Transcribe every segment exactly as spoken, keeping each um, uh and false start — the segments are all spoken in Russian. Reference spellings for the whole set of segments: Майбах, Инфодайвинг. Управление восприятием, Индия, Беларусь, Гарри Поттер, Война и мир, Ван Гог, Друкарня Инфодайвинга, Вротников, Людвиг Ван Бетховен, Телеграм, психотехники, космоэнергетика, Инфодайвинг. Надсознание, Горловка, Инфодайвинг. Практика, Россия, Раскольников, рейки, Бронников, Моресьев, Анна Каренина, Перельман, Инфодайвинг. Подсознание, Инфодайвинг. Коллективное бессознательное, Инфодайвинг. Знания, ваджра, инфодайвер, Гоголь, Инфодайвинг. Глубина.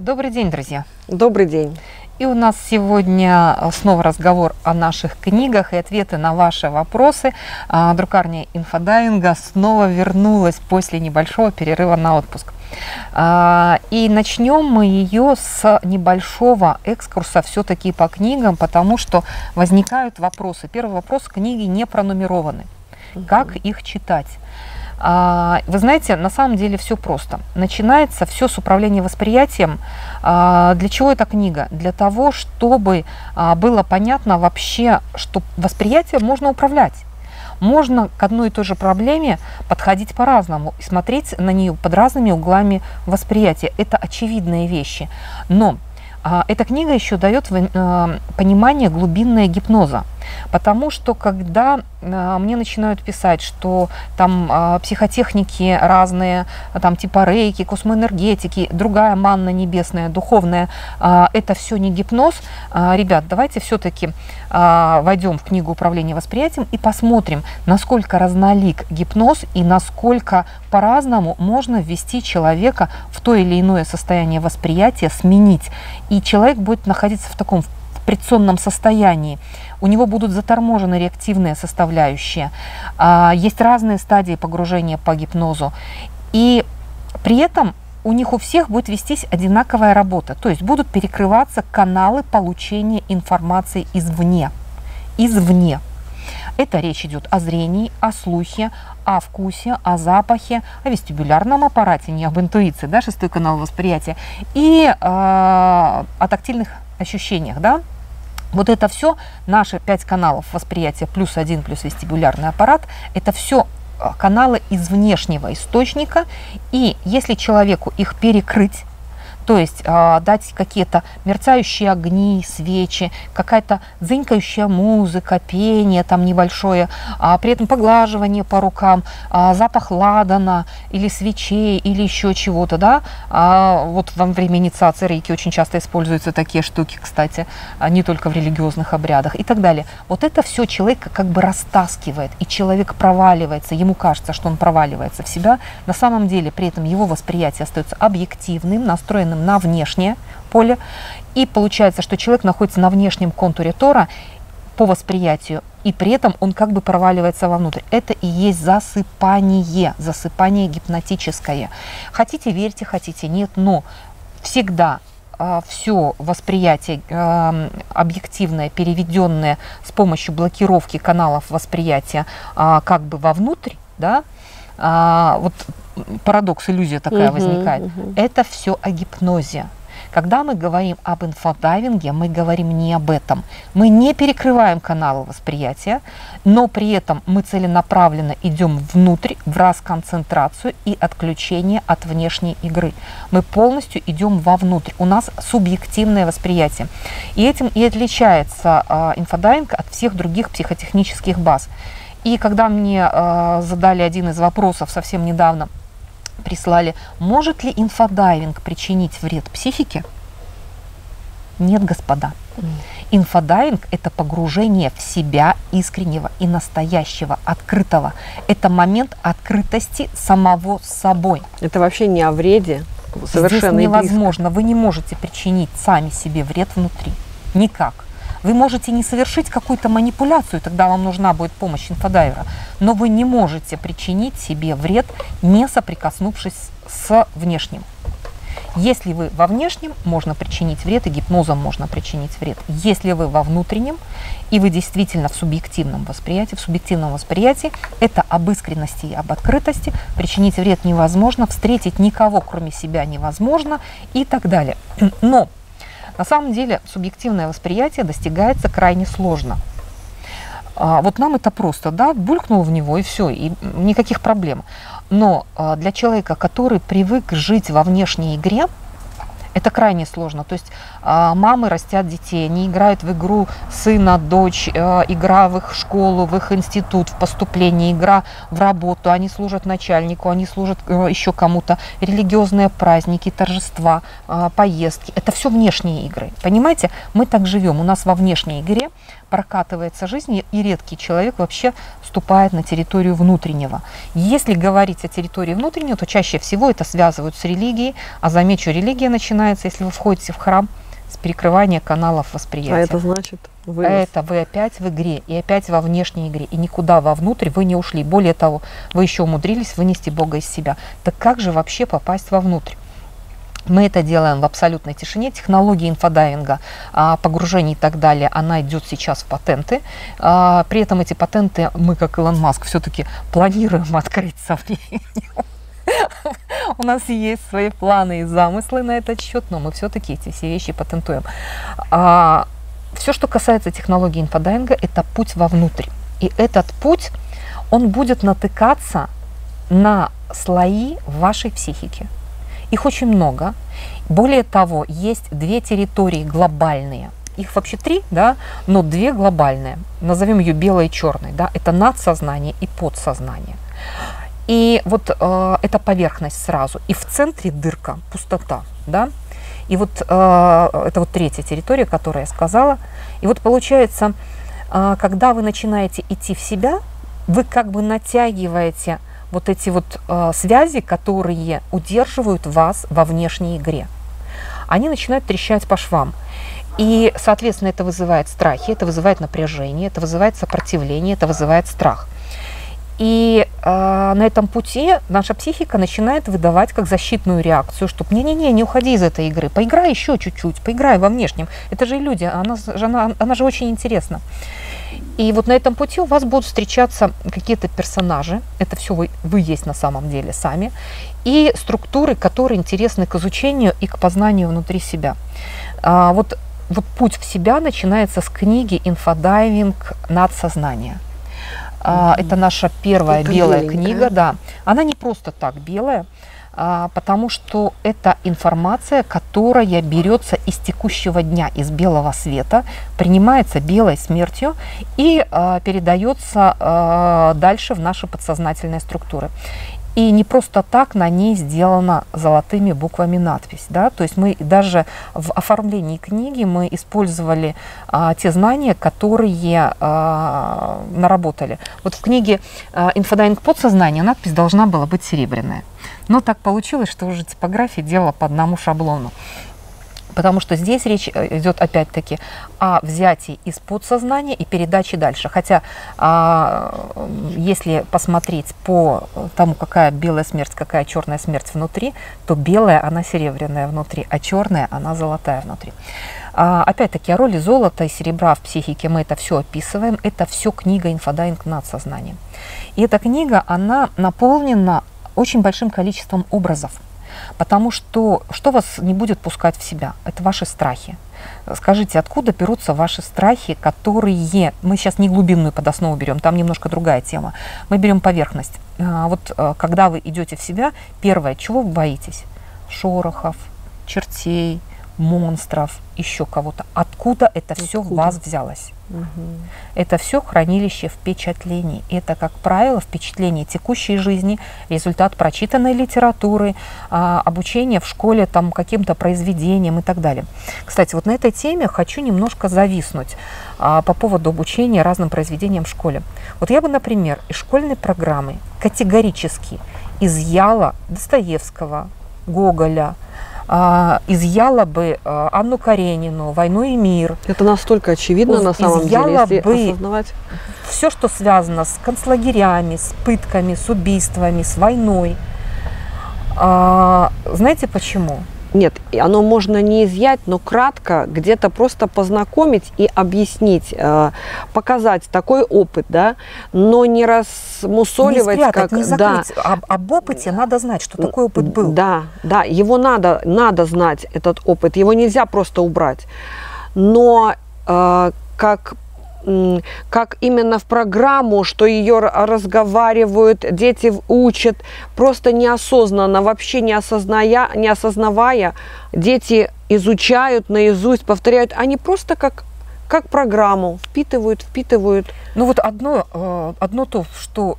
Добрый день, друзья. Добрый день. И у нас сегодня снова разговор о наших книгах и ответы на ваши вопросы. Друкарня Инфодайвинга снова вернулась после небольшого перерыва на отпуск. И начнем мы ее с небольшого экскурса все-таки по книгам, потому что возникают вопросы. Первый вопрос: книги не пронумерованы. Как их читать? Вы знаете, на самом деле все просто. Начинается все с управления восприятием. Для чего эта книга? Для того, чтобы было понятно вообще, что восприятие можно управлять. Можно к одной и той же проблеме подходить по-разному и смотреть на нее под разными углами восприятия. Это очевидные вещи. Но эта книга еще дает понимание глубинного гипноза. Потому что когда мне начинают писать, что там психотехники разные, там типа рейки, космоэнергетики, другая манна небесная, духовная, это все не гипноз, ребят, давайте все-таки войдем в книгу «Управление восприятием» и посмотрим, насколько разнолик гипноз и насколько по-разному можно ввести человека в то или иное состояние восприятия, сменить. И человек будет находиться в таком депрессивном состоянии. У него будут заторможены реактивные составляющие. Есть разные стадии погружения по гипнозу. И при этом у них у всех будет вестись одинаковая работа. То есть будут перекрываться каналы получения информации извне. Извне. Это речь идет о зрении, о слухе, о вкусе, о запахе, о вестибулярном аппарате, не об интуиции, да, шестой канал восприятия, и э, о тактильных ощущениях, да. Вот это все, наши пять каналов восприятия, плюс один, плюс вестибулярный аппарат, это все каналы из внешнего источника. И если человеку их перекрыть, то есть э, дать какие-то мерцающие огни, свечи, какая-то дзынькающая музыка, пение там небольшое, а при этом поглаживание по рукам, а запах ладана или свечей или еще чего-то, да, а вот во время инициации рейки очень часто используются такие штуки, кстати, не только в религиозных обрядах и так далее. Вот это все человека как бы растаскивает, и человек проваливается, ему кажется, что он проваливается в себя, на самом деле при этом его восприятие остается объективным, настроенным на внешнее поле, и получается, что человек находится на внешнем контуре Тора по восприятию, и при этом он как бы проваливается вовнутрь. Это и есть засыпание, засыпание гипнотическое. Хотите верьте, хотите нет, но всегда э, все восприятие э, объективное, переведенное с помощью блокировки каналов восприятия э, как бы вовнутрь, да, э, вот парадокс, иллюзия такая угу, возникает. Угу. Это все о гипнозе. Когда мы говорим об инфодайвинге, мы говорим не об этом. Мы не перекрываем каналы восприятия, но при этом мы целенаправленно идем внутрь, в расконцентрацию и отключение от внешней игры. Мы полностью идем вовнутрь. У нас субъективное восприятие. И этим и отличается э, инфодайвинг от всех других психотехнических баз. И когда мне э, задали один из вопросов совсем недавно, прислали, может ли инфодайвинг причинить вред психике? Нет, господа. Инфодайвинг – это погружение в себя искреннего и настоящего, открытого. Это момент открытости самого собой. Это вообще не о вреде. Совершенно здесь невозможно. Вы не можете причинить сами себе вред внутри. Никак. Вы можете не совершить какую-то манипуляцию, тогда вам нужна будет помощь инфодайвера, но вы не можете причинить себе вред, не соприкоснувшись с внешним. Если вы во внешнем, можно причинить вред, и гипнозом можно причинить вред. Если вы во внутреннем, и вы действительно в субъективном восприятии, в субъективном восприятии, это об искренности и об открытости, причинить вред невозможно, встретить никого, кроме себя, невозможно и так далее. Но на самом деле субъективное восприятие достигается крайне сложно. А, вот нам это просто, да, булькнул в него и все, и никаких проблем. Но а, для человека, который привык жить во внешней игре, это крайне сложно. То есть а, мамы растят детей, они играют в игру сына, дочь, а, игра в их школу, в их институт, в поступление, игра в работу, они служат начальнику, они служат а, еще кому-то, религиозные праздники, торжества, а, поездки. Это все внешние игры. Понимаете, мы так живем, у нас во внешней игре прокатывается жизнь, и редкий человек вообще вступает на территорию внутреннего. Если говорить о территории внутреннего, то чаще всего это связывают с религией, а замечу, религия начинает начинается, если вы входите в храм, с перекрывания каналов восприятия. А это значит? Вы... Это вы опять в игре, и опять во внешней игре, и никуда вовнутрь вы не ушли. Более того, вы еще умудрились вынести Бога из себя. Так как же вообще попасть вовнутрь? Мы это делаем в абсолютной тишине. Технология инфодайвинга, погружений и так далее, она идет сейчас в патенты. При этом эти патенты мы, как Илон Маск, все-таки планируем открыть со временем. У нас есть свои планы и замыслы на этот счет, но мы все-таки эти все вещи патентуем. А, все, что касается технологии инфодайвинга, это путь вовнутрь. И этот путь, он будет натыкаться на слои вашей психики. Их очень много. Более того, есть две территории глобальные. Их вообще три, да, но две глобальные. Назовем ее белой и черной. Да? Это надсознание и подсознание. И вот э, это поверхность сразу. И в центре дырка, пустота. Да? И вот э, это вот третья территория, которую я сказала. И вот получается, э, когда вы начинаете идти в себя, вы как бы натягиваете вот эти вот э, связи, которые удерживают вас во внешней игре. Они начинают трещать по швам. И, соответственно, это вызывает страхи, это вызывает напряжение, это вызывает сопротивление, это вызывает страх. И э, на этом пути наша психика начинает выдавать как защитную реакцию, чтобы не-не-не, не уходи из этой игры, поиграй еще чуть-чуть, поиграй во внешнем. Это же иллюзия, она, она, она же очень интересна. И вот на этом пути у вас будут встречаться какие-то персонажи, это все вы, вы есть на самом деле сами, и структуры, которые интересны к изучению и к познанию внутри себя. А, вот, вот путь в себя начинается с книги «Инфодайвинг. Надсознание». Это наша первая это белая беленькая. Книга, да. Она не просто так белая, потому что это информация, которая берется из текущего дня, из белого света, принимается белой смертью и передается дальше в наши подсознательные структуры. И не просто так на ней сделана золотыми буквами надпись. Да? То есть мы даже в оформлении книги мы использовали а, те знания, которые а, наработали. Вот в книге а, «Инфодайвинг. Подсознание» надпись должна была быть серебряная. Но так получилось, что уже типография делала по одному шаблону. Потому что здесь речь идет опять-таки о взятии из подсознания и передаче дальше. Хотя, если посмотреть по тому, какая белая смерть, какая черная смерть внутри, то белая она серебряная внутри, а черная она золотая внутри. Опять-таки о роли золота и серебра в психике мы это все описываем. Это все книга «Инфодайвинг. Надсознание». И эта книга, она наполнена очень большим количеством образов. Потому что что вас не будет пускать в себя? Это ваши страхи. Скажите, откуда берутся ваши страхи, которые... Мы сейчас не глубинную подоснову берем, там немножко другая тема. Мы берем поверхность. Вот когда вы идете в себя, первое, чего вы боитесь? Шорохов, чертей, монстров, еще кого-то. Откуда это все в вас взялось? Угу. Это все хранилище впечатлений. Это, как правило, впечатление текущей жизни, результат прочитанной литературы, обучения в школе там каким-то произведением и так далее. Кстати, вот на этой теме хочу немножко зависнуть по поводу обучения разным произведениям в школе. Вот я бы, например, из школьной программы категорически изъяла Достоевского, Гоголя, изъяла бы Анну Каренину, «Войну и мир». Это настолько очевидно на самом изъяла деле, если бы осознавать. Все, что связано с концлагерями, с пытками, с убийствами, с войной. А, знаете почему? Нет, оно можно не изъять, но кратко где-то просто познакомить и объяснить, показать такой опыт, да, но не размусоливать. Не спрятать, как, не закрыть. Да. Об, об опыте надо знать, что такой опыт был. Да, да, его надо, надо знать, этот опыт, его нельзя просто убрать. Но э, как... как именно в программу, что ее разговаривают, дети учат, просто неосознанно, вообще не осозная, не осознавая, дети изучают наизусть, повторяют, они просто как, как программу впитывают, впитывают. Ну вот одно, одно то, что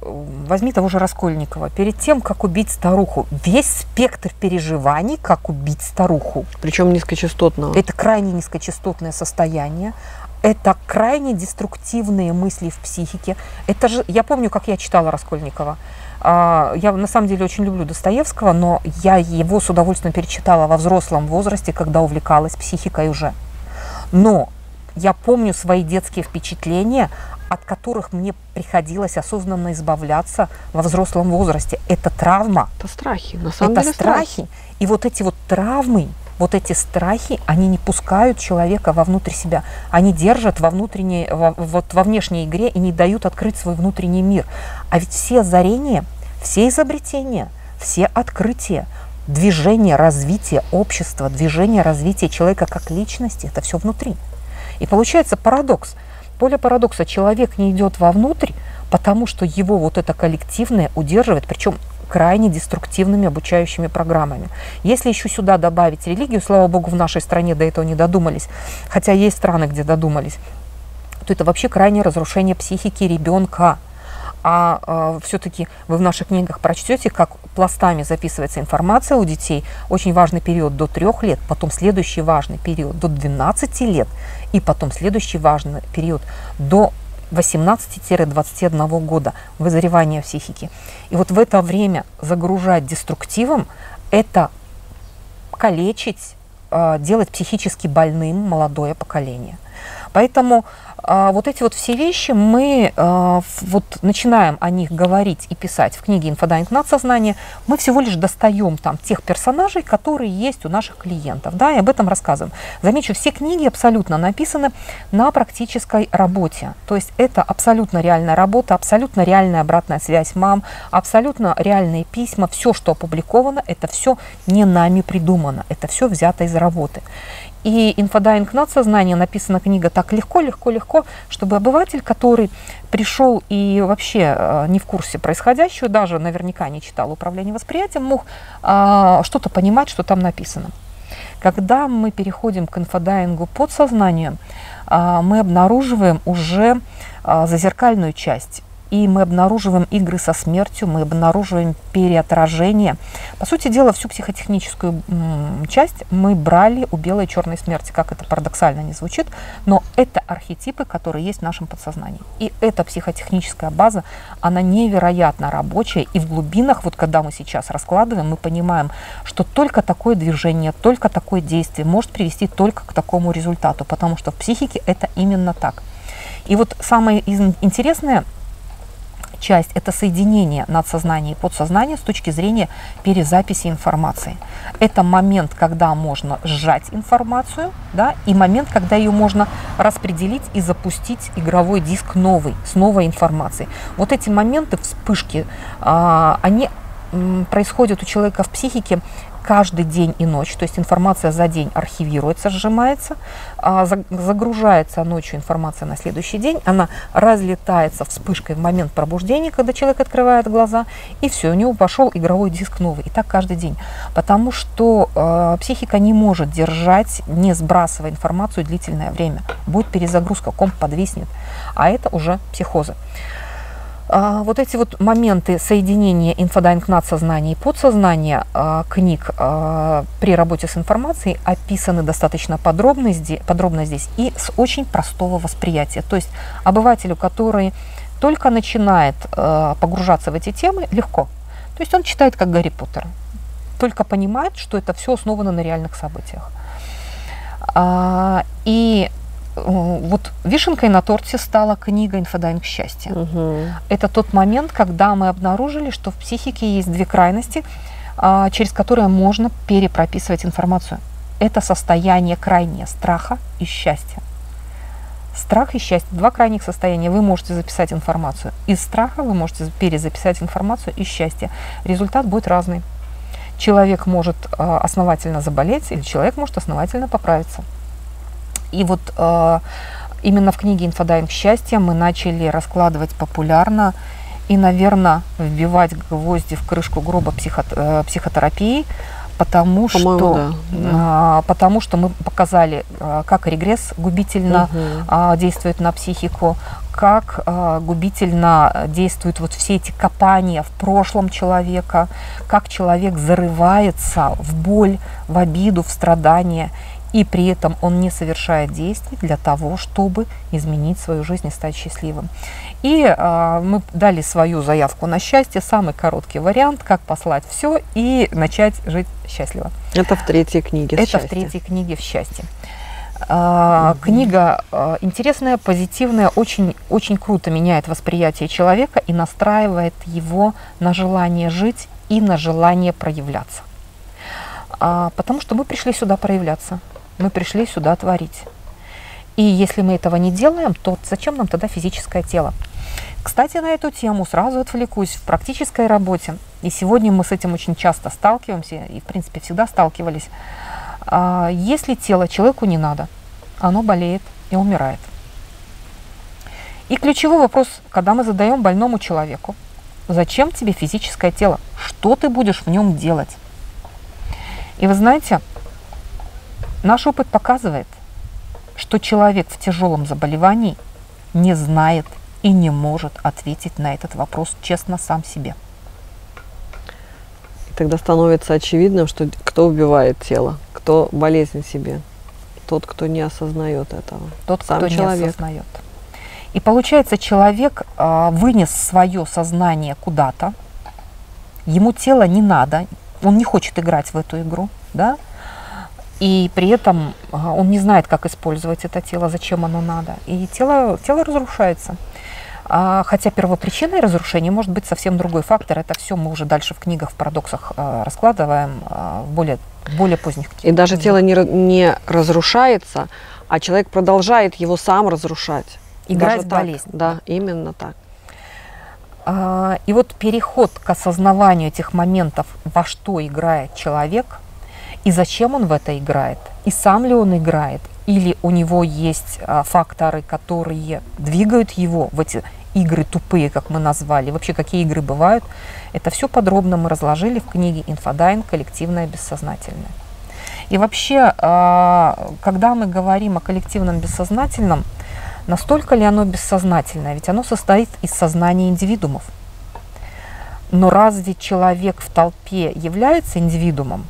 возьми того же Раскольникова, перед тем, как убить старуху, весь спектр переживаний, как убить старуху. Причем низкочастотного. Это крайне низкочастотное состояние. Это крайне деструктивные мысли в психике. Это же, я помню, как я читала Раскольникова. Я на самом деле очень люблю Достоевского, но я его с удовольствием перечитала во взрослом возрасте, когда увлекалась психикой уже. Но я помню свои детские впечатления, от которых мне приходилось осознанно избавляться во взрослом возрасте. Это травма. Это страхи. На самом Это деле страхи. страхи. И вот эти вот травмы, вот эти страхи, они не пускают человека вовнутрь себя. Они держат во, внутренней, во, вот, во внешней игре и не дают открыть свой внутренний мир. А ведь все озарения, все изобретения, все открытия, движение развития общества, движение развития человека как личности, это все внутри. И получается парадокс. Поле парадокса. Человек не идет вовнутрь, потому что его вот это коллективное удерживает, причем крайне деструктивными обучающими программами. Если еще сюда добавить религию, слава богу, в нашей стране до этого не додумались, хотя есть страны, где додумались, то это вообще крайнее разрушение психики ребенка. А э, все-таки вы в наших книгах прочтете, как пластами записывается информация у детей. Очень важный период до трех лет, потом следующий важный период до двенадцати лет, и потом следующий важный период до восемнадцати-двадцати одного года вызревания психики. И вот в это время загружать деструктивом – это калечить, э, делать психически больным молодое поколение. Поэтому вот эти вот все вещи мы вот начинаем о них говорить и писать в книге «Инфодайвинг. Надсознание». Мы всего лишь достаем там тех персонажей, которые есть у наших клиентов, да, и об этом рассказываем. Замечу, все книги абсолютно написаны на практической работе. То есть это абсолютно реальная работа, абсолютно реальная обратная связь мам, абсолютно реальные письма. Все, что опубликовано, это все не нами придумано, это все взято из работы. И «Инфодайвинг. Надсознание» написана книга так легко, легко, легко, чтобы обыватель, который пришел и вообще не в курсе происходящего, даже наверняка не читал «Управление восприятием», мог а, что-то понимать, что там написано. Когда мы переходим к инфодайвингу подсознанию, а, мы обнаруживаем уже а, зазеркальную часть. И мы обнаруживаем игры со смертью, мы обнаруживаем переотражение. По сути дела, всю психотехническую часть мы брали у белой и черной смерти, как это парадоксально не звучит, но это архетипы, которые есть в нашем подсознании. И эта психотехническая база, она невероятно рабочая. И в глубинах, вот когда мы сейчас раскладываем, мы понимаем, что только такое движение, только такое действие может привести только к такому результату, потому что в психике это именно так. И вот самое интересное – часть – это соединение надсознания и подсознания с точки зрения перезаписи информации. Это момент, когда можно сжать информацию, да, и момент, когда ее можно распределить и запустить игровой диск новый, с новой информацией. Вот эти моменты, вспышки, они происходят у человека в психике каждый день и ночь, то есть информация за день архивируется, сжимается, загружается ночью информация на следующий день, она разлетается вспышкой в момент пробуждения, когда человек открывает глаза, и все, у него пошел игровой диск новый. И так каждый день. Потому что э, психика не может держать, не сбрасывая информацию длительное время. Будет перезагрузка, комп подвиснет, а это уже психоза. Вот эти вот моменты соединения инфодайвинг надсознания и подсознания книг при работе с информацией описаны достаточно подробно здесь и с очень простого восприятия. То есть обывателю, который только начинает погружаться в эти темы, легко. То есть он читает как Гарри Поттера, только понимает, что это все основано на реальных событиях. И вот вишенкой на торте стала книга «Инфодайвинг. К счастью». Угу. Это тот момент, когда мы обнаружили, что в психике есть две крайности, через которые можно перепрописывать информацию. Это состояние крайнее страха и счастья. Страх и счастье. Два крайних состояния. Вы можете записать информацию из страха, вы можете перезаписать информацию из счастья. Результат будет разный. Человек может основательно заболеть, или человек может основательно поправиться. И вот э, именно в книге «Инфодайвинг. Счастье» мы начали раскладывать популярно и, наверное, вбивать гвозди в крышку гроба психо- э, психотерапии, потому что, да. э, потому что мы показали, э, как регресс губительно угу. э, действует на психику, как э, губительно действуют вот все эти копания в прошлом человека, как человек зарывается в боль, в обиду, в страдания. и при этом он не совершает действий для того, чтобы изменить свою жизнь и стать счастливым. И э, мы дали свою заявку на счастье, самый короткий вариант, как послать все и начать жить счастливо. Это в третьей книге. Это в третьей книге в счастье. Uh-huh. Книга интересная, позитивная, очень, очень круто меняет восприятие человека и настраивает его на желание жить и на желание проявляться. Потому что мы пришли сюда проявляться, мы пришли сюда творить. И если мы этого не делаем, то зачем нам тогда физическое тело? Кстати, на эту тему сразу отвлекусь. В практической работе, и сегодня мы с этим очень часто сталкиваемся, и в принципе всегда сталкивались, если тело человеку не надо, оно болеет и умирает. И ключевой вопрос, когда мы задаем больному человеку: зачем тебе физическое тело? Что ты будешь в нем делать? И вы знаете, наш опыт показывает, что человек в тяжелом заболевании не знает и не может ответить на этот вопрос честно сам себе. Тогда становится очевидным, что кто убивает тело, кто болезнь себе, тот, кто не осознает этого. Тот, Сам кто человек. не осознает. И получается, человек э, вынес свое сознание куда-то, ему тело не надо, он не хочет играть в эту игру, да? И при этом э, он не знает, как использовать это тело, зачем оно надо. И тело, тело разрушается. Хотя первопричиной разрушения может быть совсем другой фактор. Это все мы уже дальше в книгах, в парадоксах раскладываем в более, более поздних книгах. И даже тело не, не разрушается, а человек продолжает его сам разрушать. Играть в болезнь. Да, именно так. И вот переход к осознаванию этих моментов, во что играет человек, и зачем он в это играет, и сам ли он играет, или у него есть а, факторы, которые двигают его в эти игры тупые, как мы назвали. Вообще, какие игры бывают? Это все подробно мы разложили в книге «Инфодайвинг. Коллективное бессознательное». И вообще, а, когда мы говорим о коллективном бессознательном, настолько ли оно бессознательное? Ведь оно состоит из сознания индивидуумов. Но разве человек в толпе является индивидуумом?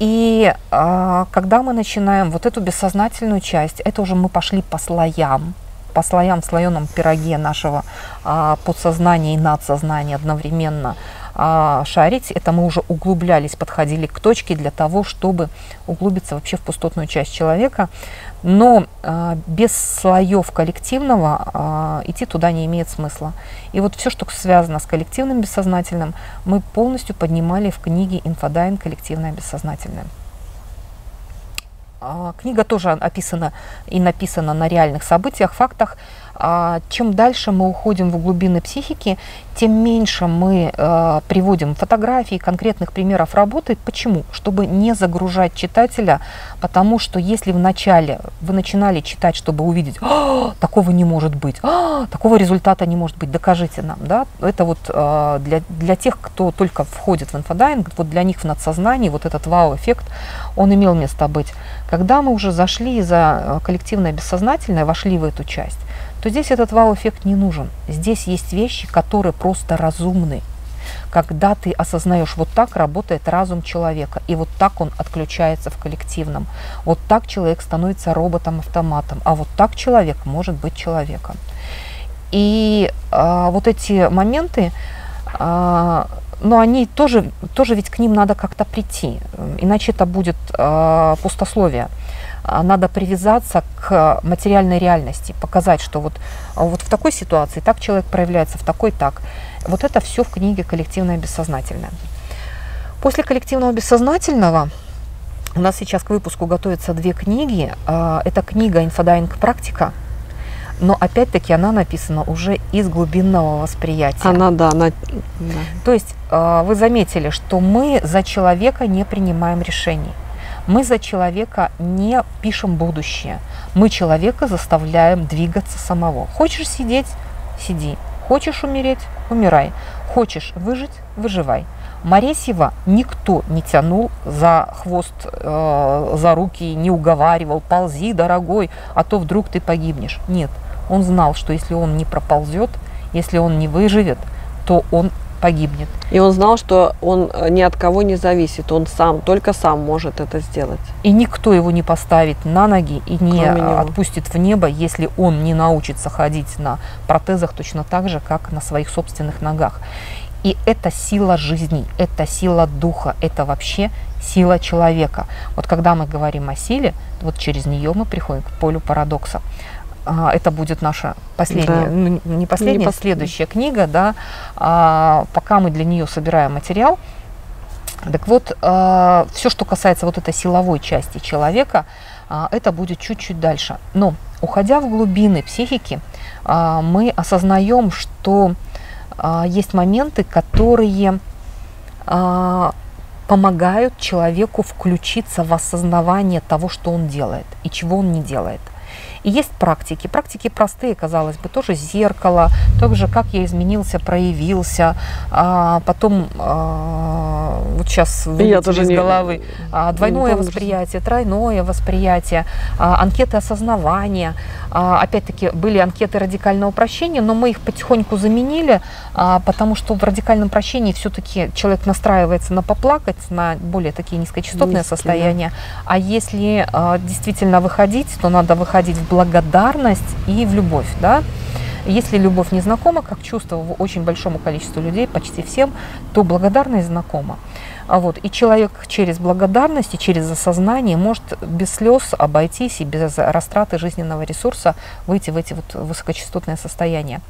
И э, когда мы начинаем вот эту бессознательную часть, это уже мы пошли по слоям, по слоям в слоеном пироге нашего э, подсознания и надсознания одновременно э, шарить, это мы уже углублялись, подходили к точке для того, чтобы углубиться вообще в пустотную часть человека. Но э, без слоев коллективного э, идти туда не имеет смысла. И вот все, что связано с коллективным бессознательным, мы полностью поднимали в книге «Инфодайвинг. Коллективное бессознательное». Э, книга тоже описана и написана на реальных событиях, фактах. Э, чем дальше мы уходим в глубины психики, тем меньше мы э, приводим фотографий, конкретных примеров работы. Почему? Чтобы не загружать читателя, потому что если вначале вы начинали читать, чтобы увидеть, такого не может быть, «А, такого результата не может быть, докажите нам». Да? Это вот э, для, для тех, кто только входит в инфодайвинг, вот для них в надсознании вот этот вау-эффект, он имел место быть. Когда мы уже зашли за коллективное бессознательное, вошли в эту часть, то здесь этот вау-эффект не нужен. Здесь есть вещи, которые просто разумны. Когда ты осознаешь, вот так работает разум человека, и вот так он отключается в коллективном, вот так человек становится роботом-автоматом, а вот так человек может быть человеком. И а, вот эти моменты, а, но они тоже, тоже ведь к ним надо как-то прийти, иначе это будет а, пустословие. Надо привязаться к материальной реальности, показать, что вот, вот в такой ситуации так человек проявляется, в такой так. Вот это все в книге «Коллективное бессознательное». После коллективного бессознательного у нас сейчас к выпуску готовятся две книги. Это книга «Инфодайвинг. Практика», но опять-таки она написана уже из глубинного восприятия. Она, да, она... То есть вы заметили, что мы за человека не принимаем решений. Мы за человека не пишем будущее. Мы человека заставляем двигаться самого. Хочешь сидеть – сиди. Хочешь умереть – умирай. Хочешь выжить – выживай. Моресьева никто не тянул за хвост, э, за руки, не уговаривал: ползи, дорогой, а то вдруг ты погибнешь. Нет, он знал, что если он не проползет, если он не выживет, то он погибнет. И он знал, что он ни от кого не зависит, он сам, только сам может это сделать. И никто его не поставит на ноги и не отпустит в небо, если он не научится ходить на протезах точно так же, как на своих собственных ногах. И это сила жизни, это сила духа, это вообще сила человека. Вот когда мы говорим о силе, вот через нее мы приходим к полю парадокса. Это будет наша последняя, да. ну, не последняя, не последняя. следующая книга, да, а, пока мы для нее собираем материал. Так вот, а, все, что касается вот этой силовой части человека, а, это будет чуть-чуть дальше. Но, уходя в глубины психики, а, мы осознаем, что а, есть моменты, которые а, помогают человеку включиться в осознавание того, что он делает и чего он не делает. И есть практики. Практики простые, казалось бы, тоже зеркало, также как я изменился, проявился, а потом а, вот сейчас вылетели из головы а, двойное восприятие, тройное восприятие, а, анкеты осознавания. А, опять-таки были анкеты радикального прощения, но мы их потихоньку заменили, а, потому что в радикальном прощении все-таки человек настраивается на поплакать, на более такие низкочастотные Низкие, состояния. Да. А если а, действительно выходить, то надо выходить в благодарность и в любовь, да? Если любовь не знакома, как чувство в очень большому количеству людей, почти всем, то благодарность знакома. Вот. И человек через благодарность и через осознание может без слез обойтись и без растраты жизненного ресурса выйти в эти вот высокочастотные состояния.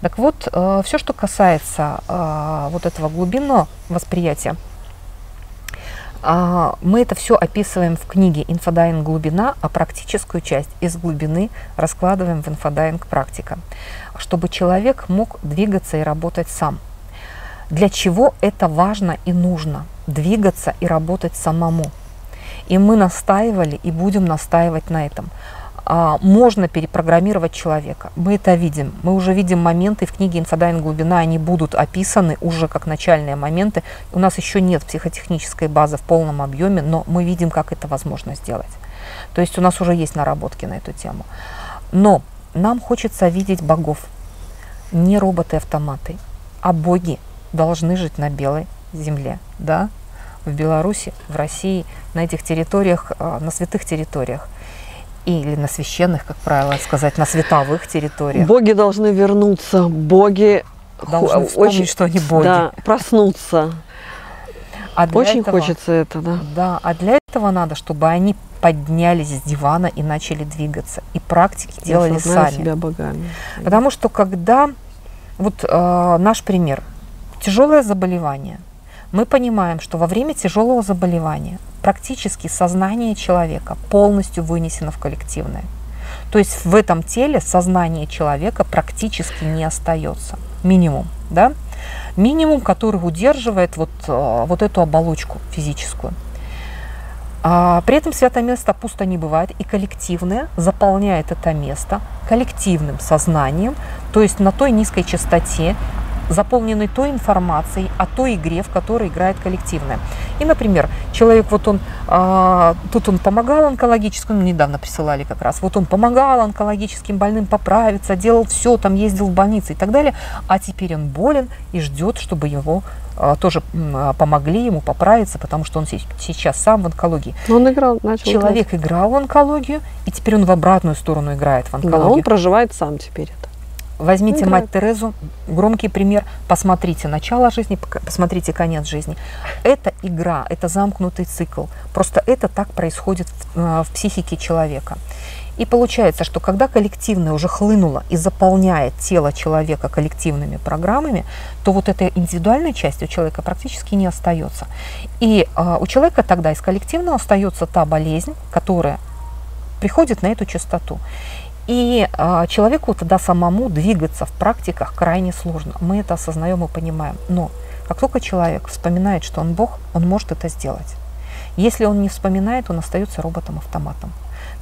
Так вот, все, что касается вот этого глубинного восприятия, мы это все описываем в книге «Инфодайвинг. Глубина», а практическую часть из глубины раскладываем в «Инфодайвинг. Практика», чтобы человек мог двигаться и работать сам. Для чего это важно и нужно? Двигаться и работать самому. И мы настаивали и будем настаивать на этом. Можно перепрограммировать человека. Мы это видим. Мы уже видим моменты в книге «Инфодайвинг. Глубина», они будут описаны уже как начальные моменты. У нас еще нет психотехнической базы в полном объеме, но мы видим, как это возможно сделать. То есть у нас уже есть наработки на эту тему. Но нам хочется видеть богов. Не роботы-автоматы, а боги должны жить на белой земле, да? В Беларуси, в России, на этих территориях, на святых территориях. Или на священных, как правило сказать, на световых территориях. Боги должны вернуться, боги должны вспомнить, очень, что они боги. Да, проснуться. А очень этого, хочется это, да. Да, а для этого надо, чтобы они поднялись с дивана и начали двигаться. И практики Я делали сами. Себя богами. Потому что когда, вот э, наш пример, тяжелое заболевание. Мы понимаем, что во время тяжелого заболевания практически сознание человека полностью вынесено в коллективное. То есть в этом теле сознание человека практически не остается. Минимум, да? Минимум, который удерживает вот, вот эту оболочку физическую. При этом святое место пусто не бывает, и коллективное заполняет это место коллективным сознанием, то есть на той низкой частоте, заполнены той информацией о той игре, в которой играет коллективное. И, например, человек, вот он, а, тут он помогал онкологическому, ну, недавно присылали как раз, вот он помогал онкологическим больным поправиться, делал все, там ездил в больницы и так далее, а теперь он болен и ждет, чтобы его а, тоже а, помогли ему поправиться, потому что он сейчас сам в онкологии. Но он играл, начал Человек играть. играл в онкологию, и теперь он в обратную сторону играет в онкологию. Но он проживает сам теперь это. Возьмите «Мать Терезу», громкий пример, посмотрите начало жизни, посмотрите конец жизни. Это игра, это замкнутый цикл. Просто это так происходит в, в психике человека. И получается, что когда коллективное уже хлынуло и заполняет тело человека коллективными программами, то вот эта индивидуальная часть у человека практически не остается. И э, у человека тогда из коллективного остается та болезнь, которая приходит на эту частоту. И э, человеку тогда самому двигаться в практиках крайне сложно. Мы это осознаем и понимаем. Но как только человек вспоминает, что он Бог, он может это сделать. Если он не вспоминает, он остается роботом-автоматом.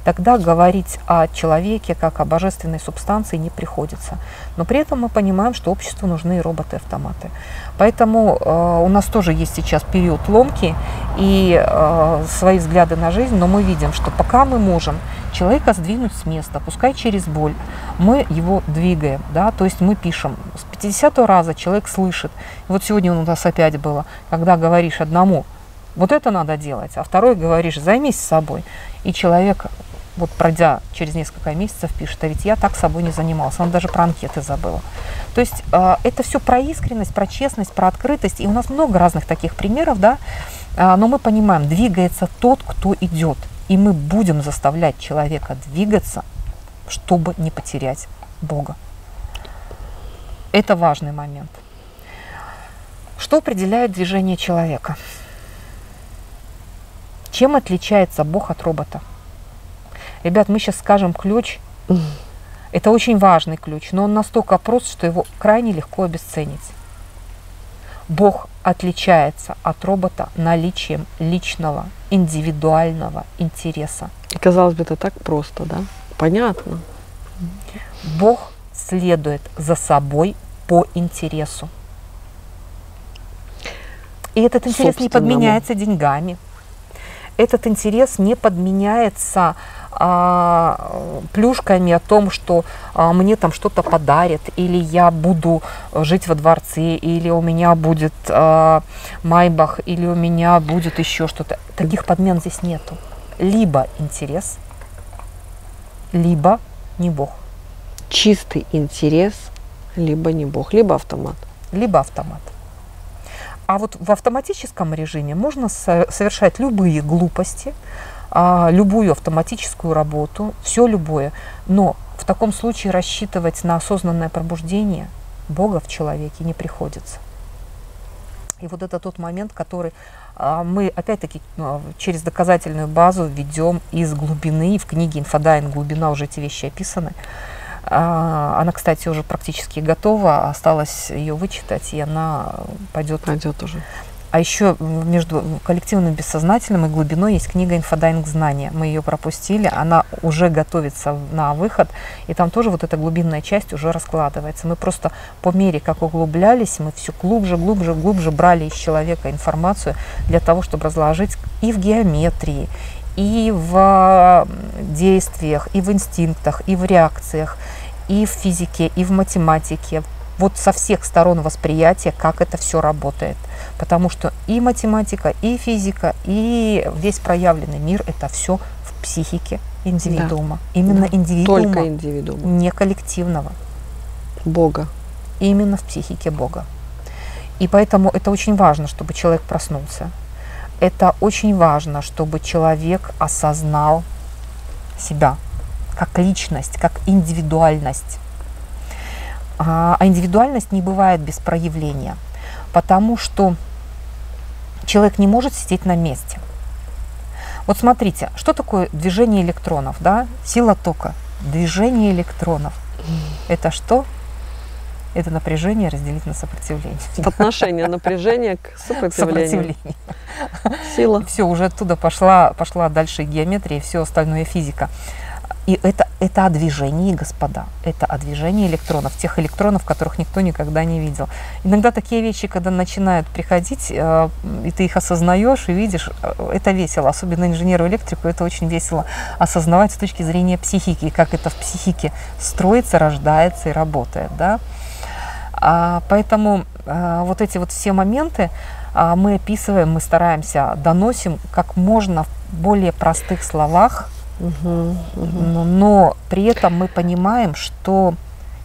тогда говорить о человеке как о божественной субстанции не приходится. Но при этом мы понимаем, что обществу нужны роботы-автоматы. Поэтому э, у нас тоже есть сейчас период ломки и э, свои взгляды на жизнь, но мы видим, что пока мы можем человека сдвинуть с места, пускай через боль, мы его двигаем, да, то есть мы пишем. С пятидесятого раза человек слышит. Вот сегодня у нас опять было, когда говоришь одному, вот это надо делать, а второй говоришь, займись собой. И человек, вот пройдя через несколько месяцев, пишет, а ведь я так собой не занимался, он даже про анкеты забыл. То есть э, это все про искренность, про честность, про открытость. И у нас много разных таких примеров, да, э, но мы понимаем, двигается тот, кто идет. И мы будем заставлять человека двигаться, чтобы не потерять Бога. Это важный момент. Что определяет движение человека? Чем отличается Бог от робота? Ребят, мы сейчас скажем ключ. Это очень важный ключ, но он настолько прост, что его крайне легко обесценить. Бог отличается от робота наличием личного, индивидуального интереса. И, казалось бы, это так просто, да? Понятно. Бог следует за собой по интересу. И этот интерес не подменяется деньгами. Этот интерес не подменяется а, плюшками о том, что а, мне там что-то подарят, или я буду жить во дворце, или у меня будет а, майбах, или у меня будет еще что-то. Таких подмен здесь нету. Либо интерес, либо не Бог. Чистый интерес, либо не Бог, либо автомат. Либо автомат. А вот в автоматическом режиме можно совершать любые глупости, любую автоматическую работу, все любое. Но в таком случае рассчитывать на осознанное пробуждение Бога в человеке не приходится. И вот это тот момент, который мы, опять-таки, через доказательную базу ведем из глубины. В книге «Инфодайвинг. Глубина» уже эти вещи описаны. Она, кстати, уже практически готова, осталось ее вычитать, и она пойдет. Пойдет уже. А еще между коллективным бессознательным и глубиной есть книга «Инфодайвинг. Знания». Мы ее пропустили, она уже готовится на выход, и там тоже вот эта глубинная часть уже раскладывается. Мы просто по мере, как углублялись, мы все глубже, глубже, глубже брали из человека информацию для того, чтобы разложить и в геометрии, и в действиях, и в инстинктах, и в реакциях, и в физике, и в математике. Вот со всех сторон восприятия, как это все работает. Потому что и математика, и физика, и весь проявленный мир – это все в психике индивидуума. Да. Именно да. Индивидуума, только индивидуума, не коллективного. Бога. Именно в психике Бога. И поэтому это очень важно, чтобы человек проснулся. Это очень важно, чтобы человек осознал себя как личность, как индивидуальность. А индивидуальность не бывает без проявления, потому что человек не может сидеть на месте. Вот смотрите, что такое движение электронов, да? Сила тока. Движение электронов. Это что? Это напряжение разделить на сопротивление. Отношение напряжения к сопротивлению. Сопротивление. Сила. Все, уже оттуда пошла, пошла дальше геометрия и все остальное физика. И это, это о движении, господа. Это о движении электронов, тех электронов, которых никто никогда не видел. Иногда такие вещи, когда начинают приходить, и ты их осознаешь и видишь, это весело. Особенно инженеру-электрику это очень весело осознавать с точки зрения психики, как это в психике строится, рождается и работает, да? А, поэтому а, вот эти вот все моменты а, мы описываем, мы стараемся, доносим как можно в более простых словах, угу, угу. Но, но при этом мы понимаем, что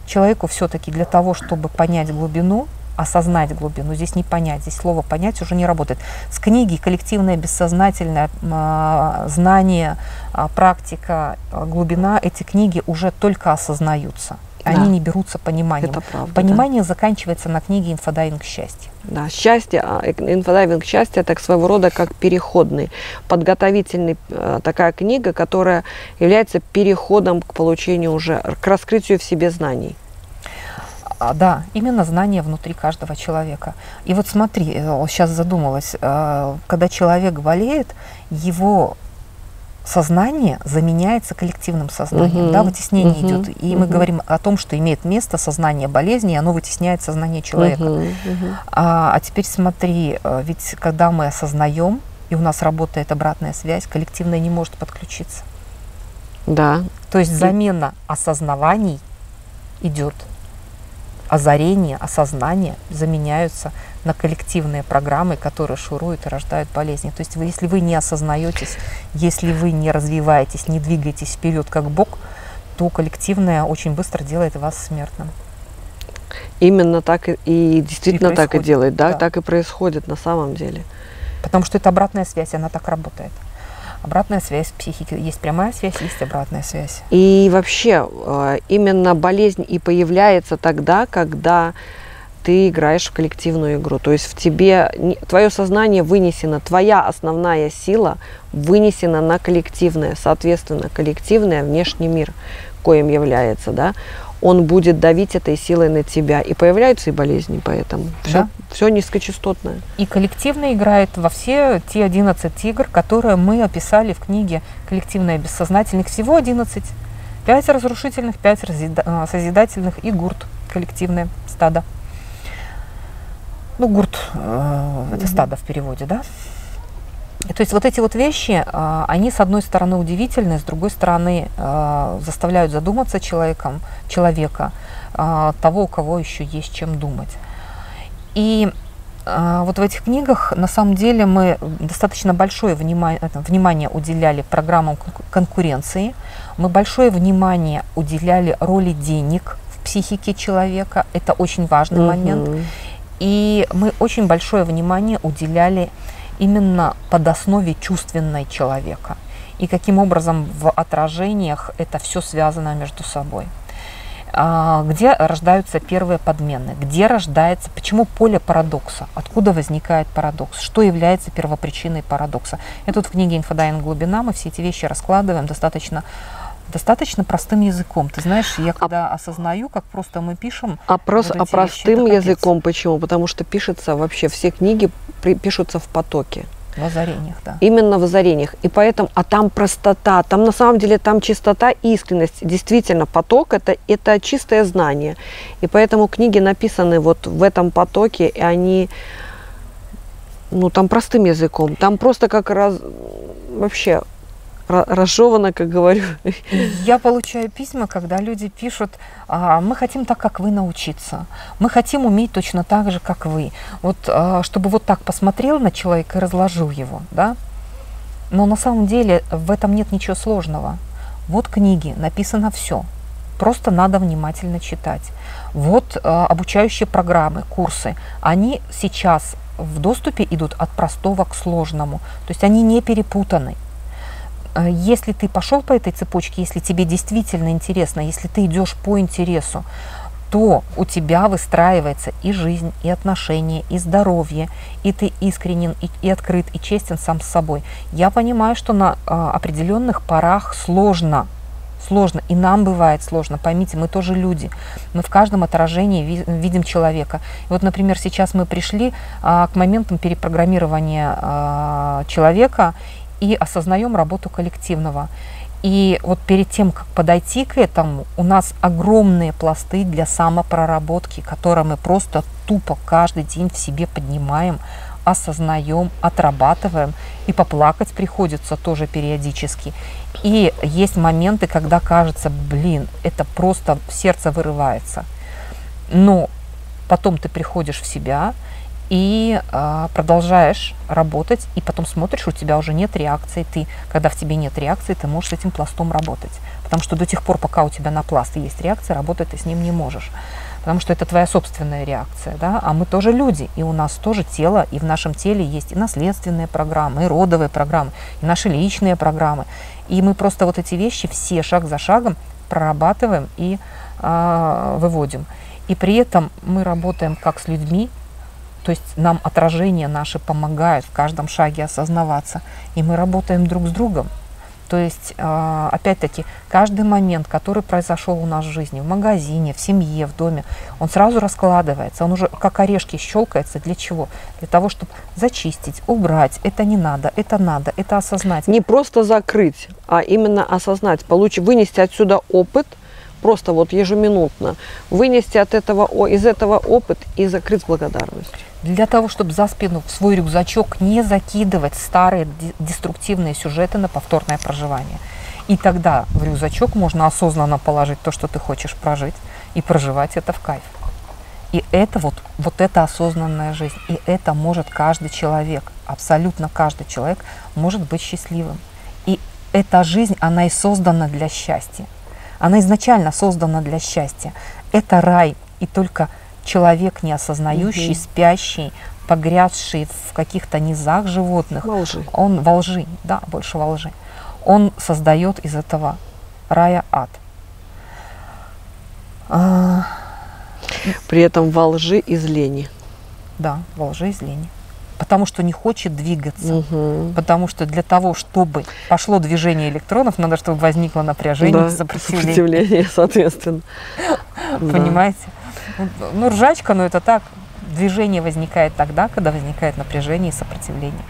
человеку все-таки для того, чтобы понять глубину, осознать глубину, здесь не понять, здесь слово «понять» уже не работает. С книги «Коллективное бессознательное», «Знание», «Практика», «Глубина» эти книги уже только осознаются. Они да. не берутся пониманием. Это правда, понимание да. заканчивается на книге «Инфодайвинг. Счастье». Да, счастье, «Инфодайвинг. Счастье» – это своего рода как переходный, подготовительный, такая книга, которая является переходом к получению уже, к раскрытию в себе знаний. Да, именно знания внутри каждого человека. И вот смотри, сейчас задумалась, когда человек болеет, его сознание заменяется коллективным сознанием, uh-huh. да, вытеснение uh-huh. идет. И uh-huh. мы говорим о том, что имеет место сознание болезни, и оно вытесняет сознание человека. Uh-huh. Uh-huh. А, а теперь смотри, ведь когда мы осознаем, и у нас работает обратная связь, коллективная не может подключиться. Да. То есть замена осознаваний идет. Озарение, осознание заменяются на коллективные программы, которые шуруют и рождают болезни. То есть вы, если вы не осознаетесь, если вы не развиваетесь, не двигаетесь вперед как Бог, то коллективное очень быстро делает вас смертным. Именно так и, и действительно и так и делает, да? Да, так и происходит на самом деле. Потому что это обратная связь, она так работает. Обратная связь в психике. Есть прямая связь, есть обратная связь. И вообще, именно болезнь и появляется тогда, когда ты играешь в коллективную игру. То есть в тебе, твое сознание вынесено, твоя основная сила вынесена на коллективное. Соответственно, коллективное внешний мир, коим является, да, он будет давить этой силой на тебя. И появляются и болезни, поэтому все, да? Все низкочастотное. И коллективно играет во все те одиннадцать игр, которые мы описали в книге «Коллективное бессознательное». Всего одиннадцать. пять разрушительных, пять созидательных и гурт. Коллективное стадо. Ну, гурт э, – это стадо в переводе, да? То есть вот эти вот вещи, они, с одной стороны, удивительны, с другой стороны, заставляют задуматься человеком, человека, того, у кого еще есть чем думать. И вот в этих книгах, на самом деле, мы достаточно большое внимание, внимание уделяли программам конкуренции, мы большое внимание уделяли роли денег в психике человека, это очень важный [S2] Mm-hmm. [S1] Момент, и мы очень большое внимание уделяли именно под основе чувственной человека. И каким образом в отражениях это все связано между собой. Где рождаются первые подмены? Где рождается... Почему поле парадокса? Откуда возникает парадокс? Что является первопричиной парадокса? И тут в книге «Инфодайвинг. Глубина» мы все эти вещи раскладываем достаточно... Достаточно простым языком. Ты знаешь, я когда а, осознаю, как просто мы пишем... А, прос, вот а простым вещи, языком почему? Потому что пишется вообще, все книги при, пишутся в потоке. В озарениях, да. Именно в озарениях. И поэтому, а там простота, там на самом деле там чистота, искренность. Действительно, поток это, – это чистое знание. И поэтому книги написаны вот в этом потоке, и они... Ну, там простым языком. Там просто как раз... Вообще... разжевано, как говорю. Я получаю письма, когда люди пишут, мы хотим так, как вы, научиться. Мы хотим уметь точно так же, как вы. Вот, чтобы вот так посмотрел на человека и разложил его. Да? Но на самом деле в этом нет ничего сложного. Вот книги, написано все. Просто надо внимательно читать. Вот обучающие программы, курсы. Они сейчас в доступе идут от простого к сложному. То есть они не перепутаны. Если ты пошел по этой цепочке, если тебе действительно интересно, если ты идешь по интересу, то у тебя выстраивается и жизнь, и отношения, и здоровье, и ты искренен, и, и открыт, и честен сам с собой. Я понимаю, что на а, определенных порах сложно, сложно, и нам бывает сложно, поймите, мы тоже люди, мы в каждом отражении ви, видим человека. И вот, например, сейчас мы пришли а, к моментам перепрограммирования а, человека, и осознаем работу коллективного. И вот перед тем, как подойти к этому, у нас огромные пласты для самопроработки, которые мы просто тупо каждый день в себе поднимаем, осознаем, отрабатываем. И поплакать приходится тоже периодически. И есть моменты, когда кажется, блин, это просто сердце вырывается. Но потом ты приходишь в себя, и э, продолжаешь работать, и потом смотришь, у тебя уже нет реакции. Ты, когда в тебе нет реакции, ты можешь с этим пластом работать. Потому что до тех пор, пока у тебя на пласт есть реакция, работать ты с ним не можешь. Потому что это твоя собственная реакция. Да? А мы тоже люди, и у нас тоже тело, и в нашем теле есть и наследственные программы, и родовые программы, и наши личные программы. И мы просто вот эти вещи все шаг за шагом прорабатываем и э, выводим. И при этом мы работаем как с людьми, то есть нам отражения наши помогают в каждом шаге осознаваться. И мы работаем друг с другом. То есть, опять-таки, каждый момент, который произошел у нас в жизни, в магазине, в семье, в доме, он сразу раскладывается, он уже как орешки щелкается. Для чего? Для того, чтобы зачистить, убрать. Это не надо, это надо, это осознать. Не просто закрыть, а именно осознать, получить, вынести отсюда опыт, просто вот ежеминутно, вынести от этого, из этого опыт и закрыть благодарность. Для того, чтобы за спину в свой рюкзачок не закидывать старые деструктивные сюжеты на повторное проживание. И тогда в рюкзачок можно осознанно положить то, что ты хочешь прожить, и проживать это в кайф. И это вот, вот эта осознанная жизнь. И это может каждый человек, абсолютно каждый человек может быть счастливым. И эта жизнь, она и создана для счастья. Она изначально создана для счастья. Это рай, и только человек, не осознающий, угу. спящий, погрязший в каких-то низах животных, во лжи. он во лжи, да, больше во лжи, он создает из этого рая ад. При этом во лжи из лени. Да, во лжи из лени. Потому что не хочет двигаться. Угу. Потому что для того, чтобы пошло движение электронов, надо, чтобы возникло напряжение, да, сопротивление. сопротивление, соответственно. Понимаете? Ну, ржачка, но это так. Движение возникает тогда, когда возникает напряжение и сопротивление.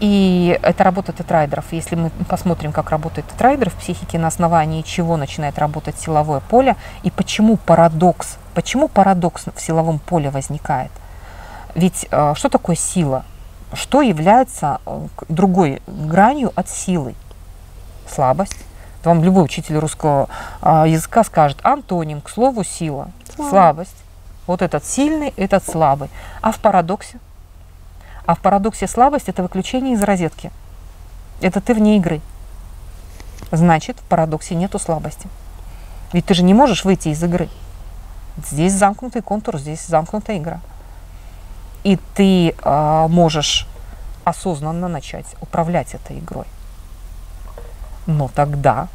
И это работа тетрайдеров. Если мы посмотрим, как работает тетрайдер в психике, на основании чего начинает работать силовое поле, и почему парадокс, почему парадокс в силовом поле возникает. Ведь что такое сила? Что является другой гранью от силы? Слабость. Вам любой учитель русского языка скажет: антоним к слову сила. Слабость. Слабость. Вот этот сильный, этот слабый. А в парадоксе? А в парадоксе слабость – это выключение из розетки. Это ты вне игры. Значит, в парадоксе нету слабости. Ведь ты же не можешь выйти из игры. Здесь замкнутый контур, здесь замкнутая игра. И ты э, можешь осознанно начать управлять этой игрой. Но тогда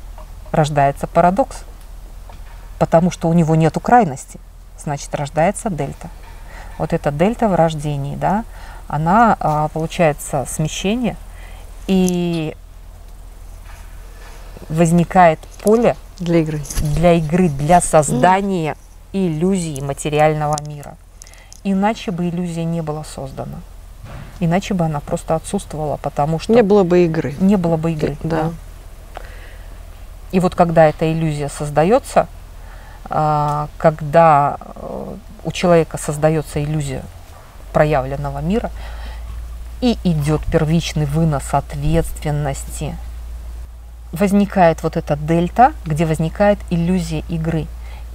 рождается парадокс, потому что у него нет крайности, значит, рождается дельта. Вот эта дельта в рождении, да, она э, получается смещение, и возникает поле для игры, для, игры, для создания mm. иллюзии материального мира. Иначе бы иллюзия не была создана. Иначе бы она просто отсутствовала, потому что... Не было бы игры. Не было бы игры, да. да. И вот когда эта иллюзия создается, когда у человека создается иллюзия проявленного мира, и идет первичный вынос ответственности, возникает вот эта дельта, где возникает иллюзия игры.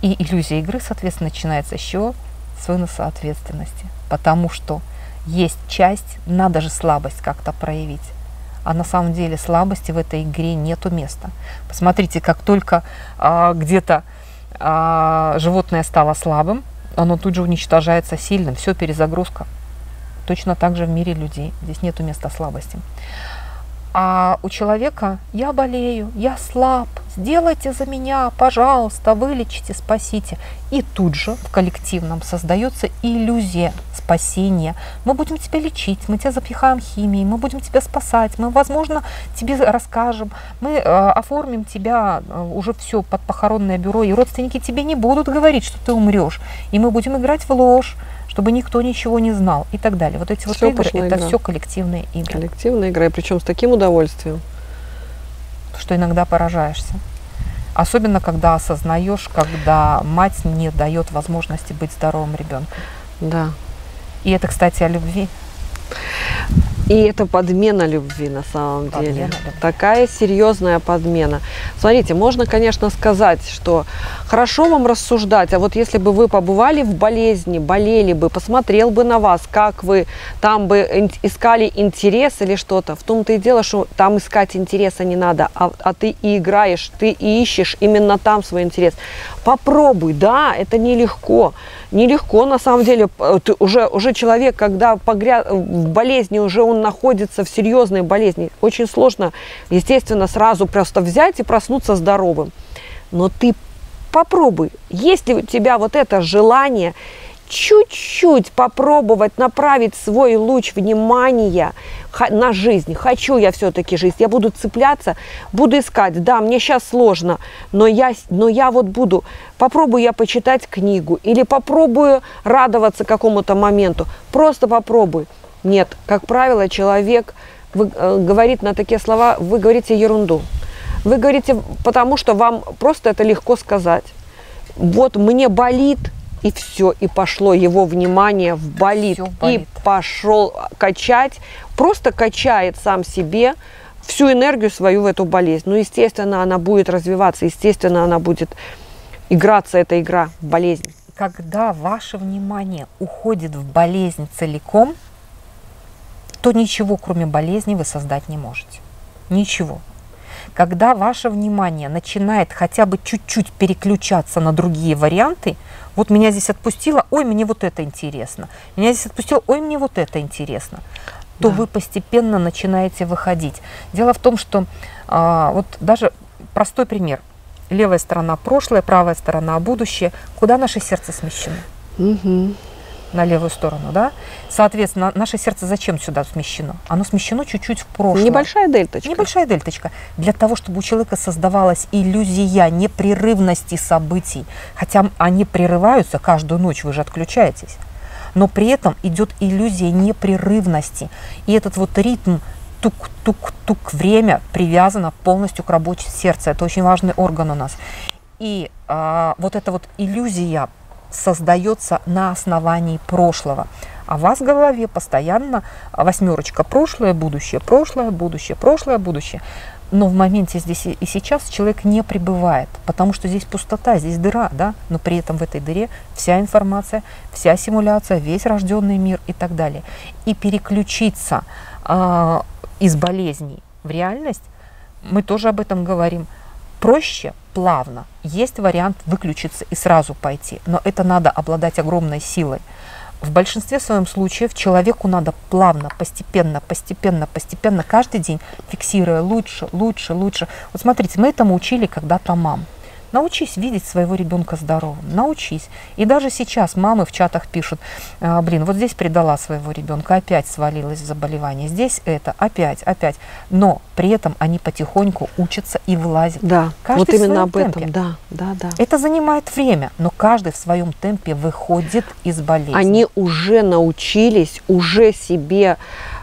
И иллюзия игры, соответственно, начинается с чего? С выноса ответственности, потому что есть часть, надо же слабость как-то проявить, а на самом деле слабости в этой игре нету места. Посмотрите, как только а, где-то а, животное стало слабым, оно тут же уничтожается сильным, все, перезагрузка. Точно так же в мире людей, здесь нету места слабости. А у человека: я болею, я слаб, сделайте за меня, пожалуйста, вылечите, спасите. И тут же в коллективном создается иллюзия спасения. Мы будем тебя лечить, мы тебя запихаем химией, мы будем тебя спасать, мы, возможно, тебе расскажем, мы э, оформим тебя э, уже все под похоронное бюро, и родственники тебе не будут говорить, что ты умрешь. И мы будем играть в ложь, чтобы никто ничего не знал, и так далее. Вот эти вот игры, это все коллективные игры. Коллективная игра, и причем с таким удовольствием, что иногда поражаешься. Особенно, когда осознаешь, когда мать не дает возможности быть здоровым ребенком. Да. И это, кстати, о любви. И это подмена любви на самом подмена деле. Любви. Такая серьезная подмена. Смотрите, можно, конечно, сказать, что хорошо вам рассуждать, а вот если бы вы побывали в болезни, болели бы, посмотрел бы на вас, как вы там бы искали интерес или что-то. В том-то и дело, что там искать интереса не надо, а, а ты и играешь, ты и ищешь именно там свой интерес. Попробуй, да, это нелегко. Нелегко, на самом деле, ты уже, уже человек, когда погряз, в болезни, уже он находится в серьезной болезни. Очень сложно, естественно, сразу просто взять и проснуться здоровым. Но ты попробуй. Есть ли у тебя вот это желание чуть-чуть попробовать направить свой луч внимания на жизнь. Хочу я все-таки жизнь. Я буду цепляться, буду искать. Да, мне сейчас сложно, но я, но я вот буду. Попробую я почитать книгу или попробую радоваться какому-то моменту. Просто попробуй. Нет, как правило, человек говорит на такие слова: вы говорите ерунду. Вы говорите, потому что вам просто это легко сказать. Вот мне болит. И все, и пошло его внимание в болит. болит. И пошел качать, просто качает сам себе всю энергию свою в эту болезнь. Ну, естественно, она будет развиваться, естественно, она будет играться, эта игра, болезнь. Когда ваше внимание уходит в болезнь целиком, то ничего, кроме болезни, вы создать не можете. Ничего. Когда ваше внимание начинает хотя бы чуть-чуть переключаться на другие варианты, вот меня здесь отпустило, ой, мне вот это интересно, меня здесь отпустило, ой, мне вот это интересно, то да. Вы постепенно начинаете выходить. Дело в том, что а, вот даже простой пример. Левая сторона прошлое, правая сторона будущее. Куда наше сердце смещено? Угу. На левую сторону, да? Соответственно, наше сердце зачем сюда смещено? Оно смещено чуть-чуть в прошлое. Небольшая дельточка. Небольшая дельточка. Для того, чтобы у человека создавалась иллюзия непрерывности событий. Хотя они прерываются каждую ночь, вы же отключаетесь. Но при этом идет иллюзия непрерывности. И этот вот ритм тук-тук-тук, время привязано полностью к работе сердца. Это очень важный орган у нас. И а, вот эта вот иллюзия создается на основании прошлого. А у вас в голове постоянно восьмерочка: прошлое, будущее, прошлое, будущее, прошлое, будущее. Но в моменте здесь и сейчас человек не пребывает, потому что здесь пустота, здесь дыра, да? Но при этом в этой дыре вся информация, вся симуляция, весь рожденный мир и так далее. И переключиться э, из болезней в реальность, мы тоже об этом говорим, проще, плавно. Есть вариант выключиться и сразу пойти, но это надо обладать огромной силой. В большинстве своем случаев человеку надо плавно, постепенно, постепенно, постепенно, каждый день, фиксируя лучше, лучше, лучше. Вот смотрите, мы этому учили когда-то мам. Научись видеть своего ребенка здоровым, научись. И даже сейчас мамы в чатах пишут: блин, вот здесь предала своего ребенка, опять свалилась в заболевание, здесь это, опять, опять. Но при этом они потихоньку учатся и вылазят. Да, каждый вот именно об темпе. этом, да, да, да. Это занимает время, но каждый в своем темпе выходит из болезни. Они уже научились, уже себе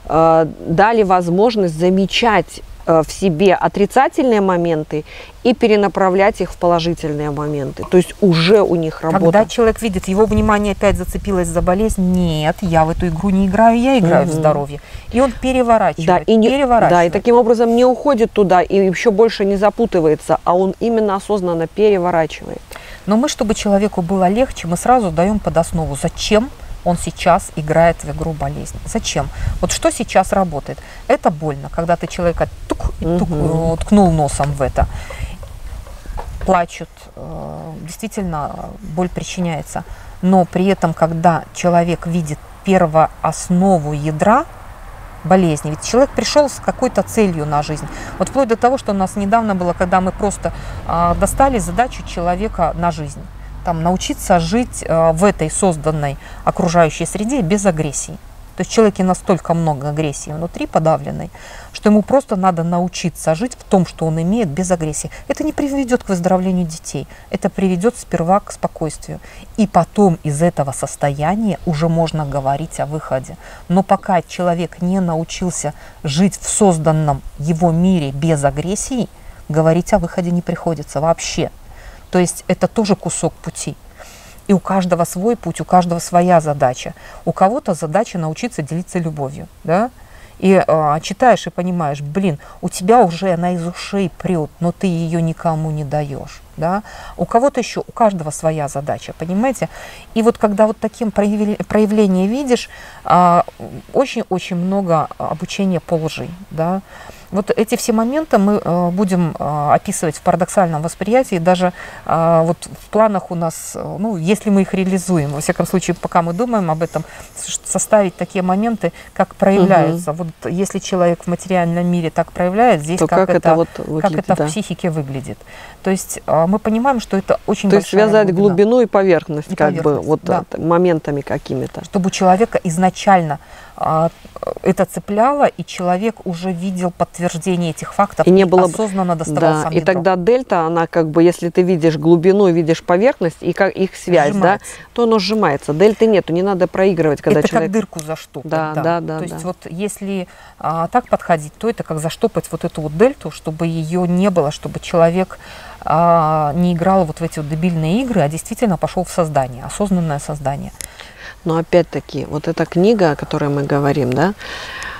э, дали возможность замечать в себе отрицательные моменты и перенаправлять их в положительные моменты. То есть уже у них работа. Когда человек видит, его внимание опять зацепилось за болезнь, нет, я в эту игру не играю, я играю mm-hmm. в здоровье. И он переворачивает, да, и не, переворачивает. Да, и таким образом не уходит туда, и еще больше не запутывается, а он именно осознанно переворачивает. Но мы, чтобы человеку было легче, мы сразу даем под основу, зачем он сейчас играет в игру болезнь. Зачем? Вот что сейчас работает? Это больно, когда ты человека тук, тук, угу. ткнул носом в это. Плачут, действительно, боль причиняется. Но при этом, когда человек видит первооснову ядра болезни, ведь человек пришел с какой-то целью на жизнь. Вот вплоть до того, что у нас недавно было, когда мы просто достали задачу человека на жизнь. Там, научиться жить э, в этой созданной окружающей среде без агрессии. То есть в человеке настолько много агрессии внутри, подавленной, что ему просто надо научиться жить в том, что он имеет, без агрессии. Это не приведет к выздоровлению детей, это приведет сперва к спокойствию. И потом из этого состояния уже можно говорить о выходе. Но пока человек не научился жить в созданном его мире без агрессии, говорить о выходе не приходится вообще. То есть это тоже кусок пути. И у каждого свой путь, у каждого своя задача. У кого-то задача научиться делиться любовью. Да? И а, читаешь и понимаешь, блин, у тебя уже она из ушей прет, но ты ее никому не даешь. Да? У кого-то еще, у каждого своя задача, понимаете? И вот когда вот таким проявлением видишь, очень-очень много обучения по лжи. Да? Вот эти все моменты мы э, будем э, описывать в парадоксальном восприятии, даже э, вот в планах у нас, э, ну, если мы их реализуем, во всяком случае, пока мы думаем об этом, составить такие моменты, как проявляются. Угу. Вот если человек в материальном мире так проявляет, здесь как, как это, это, вот выглядит, как это да. в психике выглядит. То есть э, мы понимаем, что это очень То есть связать глубина. глубину и поверхность, и как поверхность, бы, вот да. моментами какими-то. Чтобы у человека изначально... это цепляло, и человек уже видел подтверждение этих фактов и, не было... и осознанно доставал да, сам. И метро. Тогда дельта, она как бы, если ты видишь глубину, видишь поверхность и как их связь, да, то оно сжимается. Дельты нету, не надо проигрывать, когда это человек... Это как дырку заштопать. Да, да, да. да то да. есть вот если а, так подходить, то это как заштопать вот эту вот дельту, чтобы ее не было, чтобы человек а, не играл вот в эти вот дебильные игры, а действительно пошел в создание, осознанное создание. Но опять-таки, вот эта книга, о которой мы говорим, да,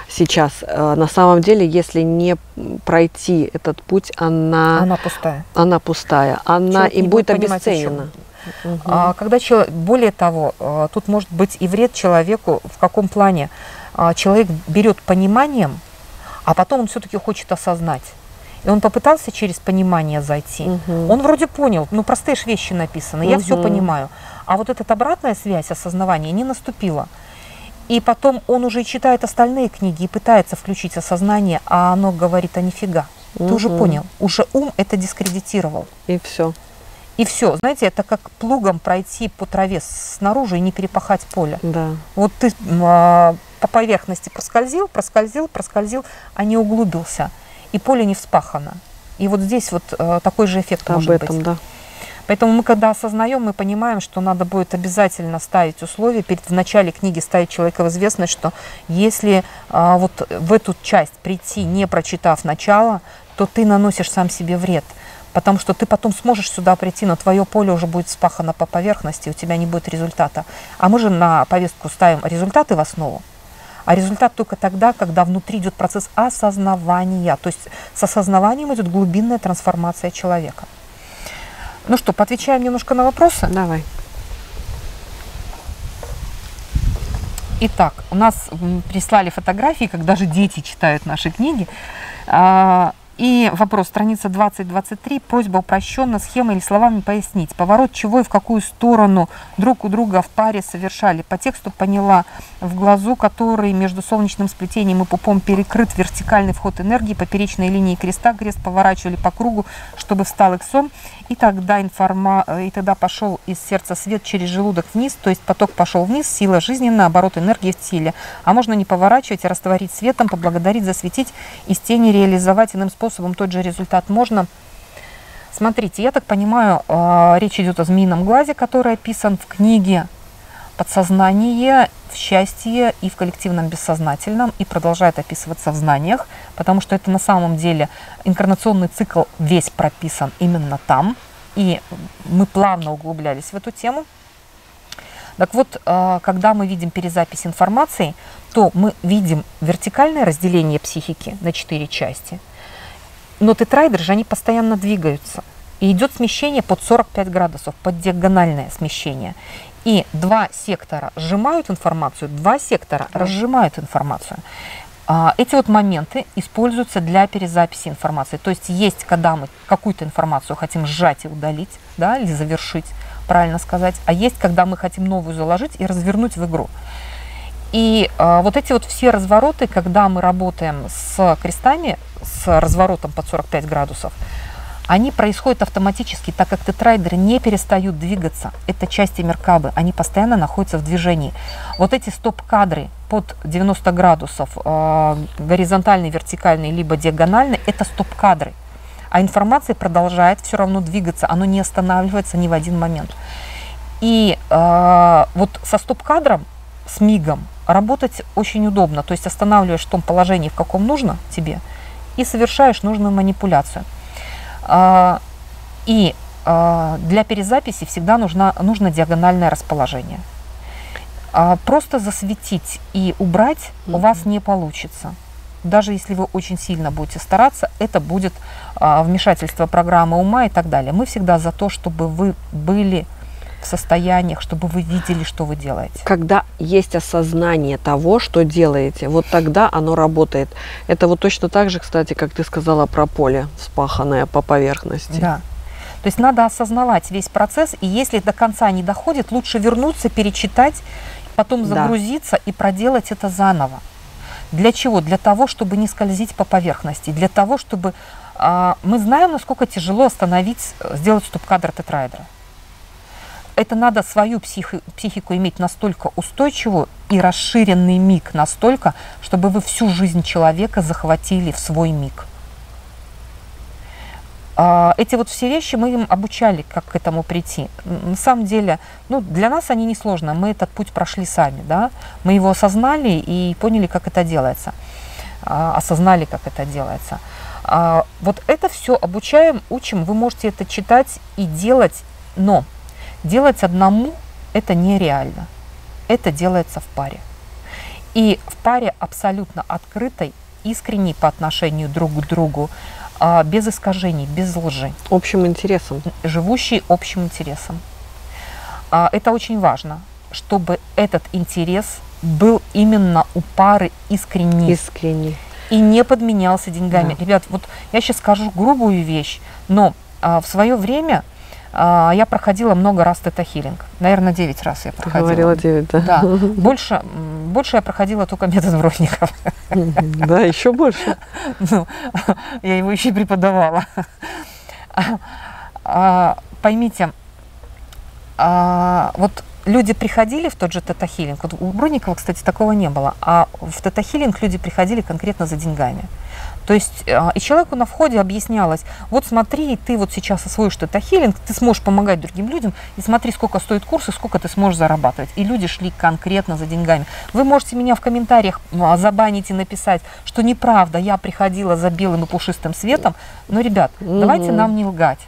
сейчас, на самом деле, если не пройти этот путь, она... Она пустая. Она пустая. Она и будет обесценена. Угу. А, когда человек, более того, тут может быть и вред человеку, в каком плане человек берет пониманием, а потом он все-таки хочет осознать. И он попытался через понимание зайти. Угу. Он вроде понял, ну простые же вещи написаны, угу. я все понимаю. А вот эта обратная связь осознавания не наступила. И потом он уже читает остальные книги и пытается включить осознание, а оно говорит, а нифига. Угу. Ты уже понял, уже ум это дискредитировал. И все. И все. Знаете, это как плугом пройти по траве снаружи и не перепахать поле. Да. Вот ты а, по поверхности проскользил, проскользил, проскользил, а не углубился. И поле не вспахано. И вот здесь вот а, такой же эффект Об может этом, быть. Да. Поэтому мы, когда осознаем, мы понимаем, что надо будет обязательно ставить условия, перед, в начале книги ставить человека в известность, что если а, вот в эту часть прийти, не прочитав начало, то ты наносишь сам себе вред. Потому что ты потом сможешь сюда прийти, но твое поле уже будет вспахано по поверхности, у тебя не будет результата. А мы же на повестку ставим результаты в основу. А результат только тогда, когда внутри идет процесс осознавания. То есть с осознаванием идет глубинная трансформация человека. Ну что, поотвечаем немножко на вопросы? Давай. Итак, у нас прислали фотографии, как даже дети читают наши книги. И вопрос, страница двадцать двадцать три, просьба упрощенно, схемой или словами пояснить, поворот чего и в какую сторону друг у друга в паре совершали. По тексту поняла, в глазу, который между солнечным сплетением и пупом перекрыт вертикальный вход энергии, поперечной линии креста, крест поворачивали по кругу, чтобы встал иксом, и тогда, информа... и тогда пошел из сердца свет через желудок вниз, то есть поток пошел вниз, сила жизни, наоборот, энергии в теле. А можно не поворачивать, а растворить светом, поблагодарить, засветить, из тени реализовать иным способом. Способом тот же результат можно. Смотрите, я так понимаю, речь идет о змеином глазе, который описан в книге «Подсознание», в «Счастье» и в «Коллективном бессознательном», и продолжает описываться в «Знаниях», потому что это на самом деле инкарнационный цикл весь прописан именно там, и мы плавно углублялись в эту тему. Так вот, когда мы видим перезапись информации, то мы видим вертикальное разделение психики на четыре части. Но тетрайдеры же, они постоянно двигаются. И идет смещение под сорок пять градусов, под диагональное смещение. И два сектора сжимают информацию, два сектора разжимают информацию. Эти вот моменты используются для перезаписи информации. То есть есть, когда мы какую-то информацию хотим сжать и удалить, да, или завершить, правильно сказать, а есть, когда мы хотим новую заложить и развернуть в игру. И э, вот эти вот все развороты, когда мы работаем с крестами, с разворотом под сорок пять градусов, они происходят автоматически, так как тетрайдеры не перестают двигаться. Это части меркабы, они постоянно находятся в движении. Вот эти стоп-кадры под девяносто градусов, э, горизонтальные, вертикальные, либо диагональные, это стоп-кадры. А информация продолжает все равно двигаться, она не останавливается ни в один момент. И э, вот со стоп-кадром, с мигом, работать очень удобно, то есть останавливаешь в том положении, в каком нужно тебе, и совершаешь нужную манипуляцию. И для перезаписи всегда нужно, нужно диагональное расположение. Просто засветить и убрать у вас не получится. Даже если вы очень сильно будете стараться, это будет вмешательство программы ума и так далее. Мы всегда за то, чтобы вы были в состояниях, чтобы вы видели, что вы делаете? Когда есть осознание того, что делаете, вот тогда оно работает. Это вот точно так же, кстати, как ты сказала про поле, вспаханное по поверхности. Да. То есть надо осознавать весь процесс, и если до конца не доходит, лучше вернуться, перечитать, потом загрузиться, да, и проделать это заново. Для чего? Для того, чтобы не скользить по поверхности, для того, чтобы... А, мы знаем, насколько тяжело остановить, сделать стоп-кадр тетраэдра. Это надо свою психи, психику иметь настолько устойчивую и расширенный миг настолько, чтобы вы всю жизнь человека захватили в свой миг. А, эти вот все вещи мы им обучали, как к этому прийти. На самом деле, ну, для нас они несложны, мы этот путь прошли сами, да? Мы его осознали и поняли, как это делается. А, осознали, как это делается. А, вот это все обучаем, учим, вы можете это читать и делать, но делать одному это нереально. Это делается в паре. И в паре абсолютно открытой, искренней по отношению друг к другу, а, без искажений, без лжи. Общим интересом. Живущей общим интересом. А, это очень важно, чтобы этот интерес был именно у пары искренний. Искренний. И не подменялся деньгами. Да. Ребят, вот я сейчас скажу грубую вещь, но а, в свое время а, я проходила много раз тета-хилинг. Наверное, девять раз я проходила. Ты говорила девять, да? Да. Больше, больше я проходила только метод Вротникова. Да, еще больше. Ну, я его еще и преподавала. А, поймите, а, вот... Люди приходили в тот же тета-хилинг, вот у Бронникова, кстати, такого не было, а в тета-хилинг люди приходили конкретно за деньгами. То есть и человеку на входе объяснялось, вот смотри, ты вот сейчас освоишь тета-хилинг, ты сможешь помогать другим людям, и смотри, сколько стоит курс и сколько ты сможешь зарабатывать. И люди шли конкретно за деньгами. Вы можете меня в комментариях забанить и написать, что неправда, я приходила за белым и пушистым светом, но, ребят, mm-hmm. давайте нам не лгать.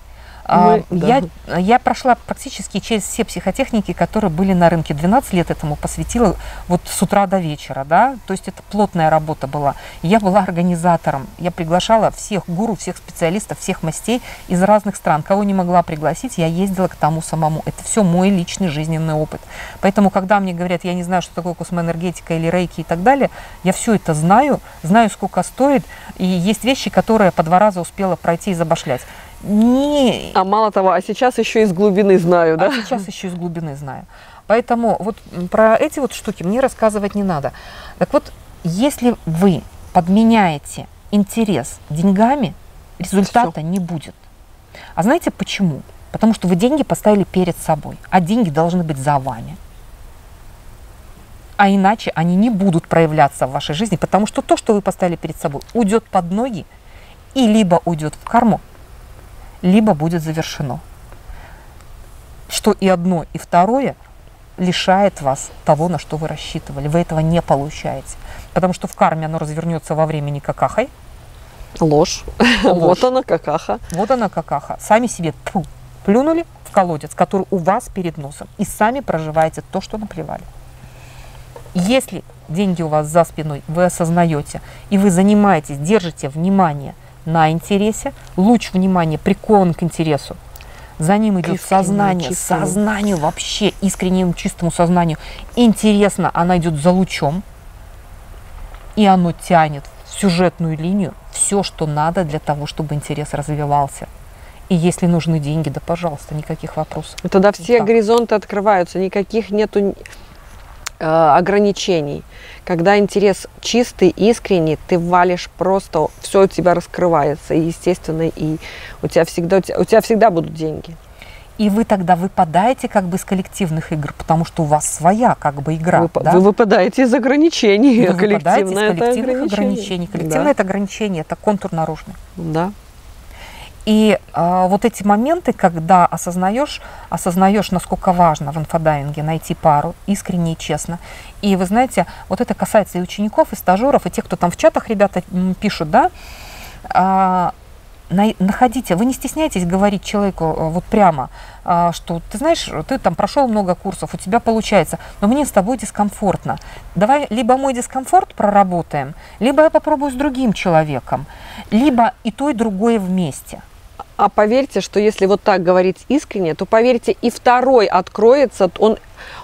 Мы, я, да. я прошла практически через все психотехники, которые были на рынке. двенадцать лет этому посвятила вот с утра до вечера. Да? То есть это плотная работа была. Я была организатором. Я приглашала всех гуру, всех специалистов, всех мастей из разных стран. Кого не могла пригласить, я ездила к тому самому. Это все мой личный жизненный опыт. Поэтому, когда мне говорят, я не знаю, что такое космоэнергетика или рейки и так далее, я все это знаю, знаю, сколько стоит. И есть вещи, которые по два раза успела пройти и забашлять. Не... А мало того, а сейчас еще из глубины знаю, да? А сейчас еще из глубины знаю. Поэтому вот про эти вот штуки мне рассказывать не надо. Так вот, если вы подменяете интерес деньгами, результата не будет. А знаете почему? Потому что вы деньги поставили перед собой, а деньги должны быть за вами. А иначе они не будут проявляться в вашей жизни, потому что то, что вы поставили перед собой, уйдет под ноги и либо уйдет в карму, либо будет завершено. Что и одно, и второе лишает вас того, на что вы рассчитывали. Вы этого не получаете. Потому что в карме оно развернется во времени какахой. Ложь. Ложь. Вот она какаха. Вот она какаха. Сами себе тьфу, плюнули в колодец, который у вас перед носом. И сами проживаете то, что наплевали. Если деньги у вас за спиной, вы осознаете, и вы занимаетесь, держите внимание на интересе, луч внимания прикован к интересу. За ним идет сознание, чистому. сознанию вообще, искреннему, чистому сознанию. Интересно, она идет за лучом, и оно тянет в сюжетную линию все, что надо для того, чтобы интерес развивался. И если нужны деньги, да, пожалуйста, никаких вопросов. И тогда все да. горизонты открываются, никаких нету э, ограничений. Когда интерес чистый, искренний, ты валишь просто, все у тебя раскрывается, и естественно, и у тебя всегда, у тебя, у тебя всегда будут деньги. И вы тогда выпадаете как бы из коллективных игр, потому что у вас своя как бы игра. Вы, да? вы выпадаете из ограничений. Вы выпадаете из коллективных ограничений. ограничений. Коллективное да. это ограничение, это контур наружный. Да. И э, вот эти моменты, когда осознаешь, осознаешь, насколько важно в инфодайвинге найти пару, искренне и честно. И вы знаете, вот это касается и учеников, и стажеров, и тех, кто там в чатах, ребята, пишут, да, э, находите, вы не стесняйтесь говорить человеку вот прямо, э, что ты знаешь, ты там прошел много курсов, у тебя получается, но мне с тобой дискомфортно. Давай либо мой дискомфорт проработаем, либо я попробую с другим человеком, либо и то, и другое вместе. А поверьте, что если вот так говорить искренне, то, поверьте, и второй откроется, он,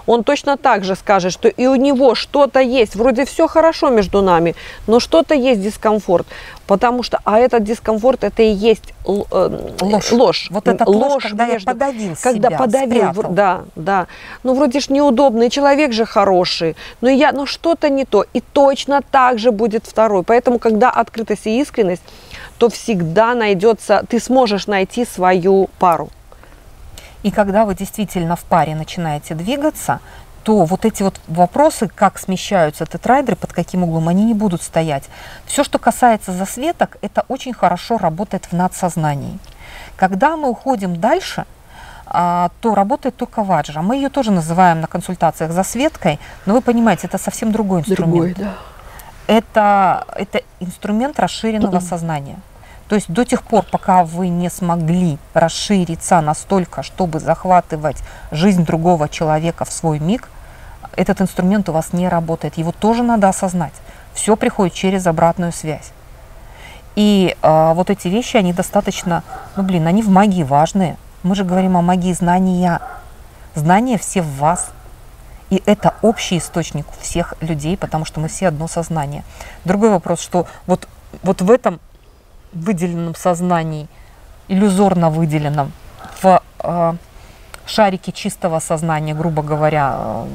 он точно так же скажет, что и у него что-то есть, вроде все хорошо между нами, но что-то есть дискомфорт, потому что, а этот дискомфорт, это и есть ложь. ложь. Вот это ложь, когда между, я подавил когда себя, подавил, спрятал. Да, да. Ну, вроде ж неудобный, человек же хороший, но я, но что-то не то, и точно так же будет второй. Поэтому, когда открытость и искренность, то всегда найдется, ты сможешь найти свою пару. И когда вы действительно в паре начинаете двигаться, то вот эти вот вопросы, как смещаются тетрайдеры, под каким углом, они не будут стоять. Все, что касается засветок, это очень хорошо работает в надсознании. Когда мы уходим дальше, то работает только ваджра. Мы ее тоже называем на консультациях засветкой, но вы понимаете, это совсем другой инструмент. Другой, да. это, это инструмент расширенного сознания. То есть до тех пор, пока вы не смогли расшириться настолько, чтобы захватывать жизнь другого человека в свой миг, этот инструмент у вас не работает. Его тоже надо осознать. Все приходит через обратную связь. И э, вот эти вещи, они достаточно, ну блин, они в магии важные. Мы же говорим о магии знания. Знания все в вас. И это общий источник всех людей, потому что мы все одно сознание. Другой вопрос, что вот, вот в этом... выделенном сознании, иллюзорно выделенном, в э, шарике чистого сознания, грубо говоря, э,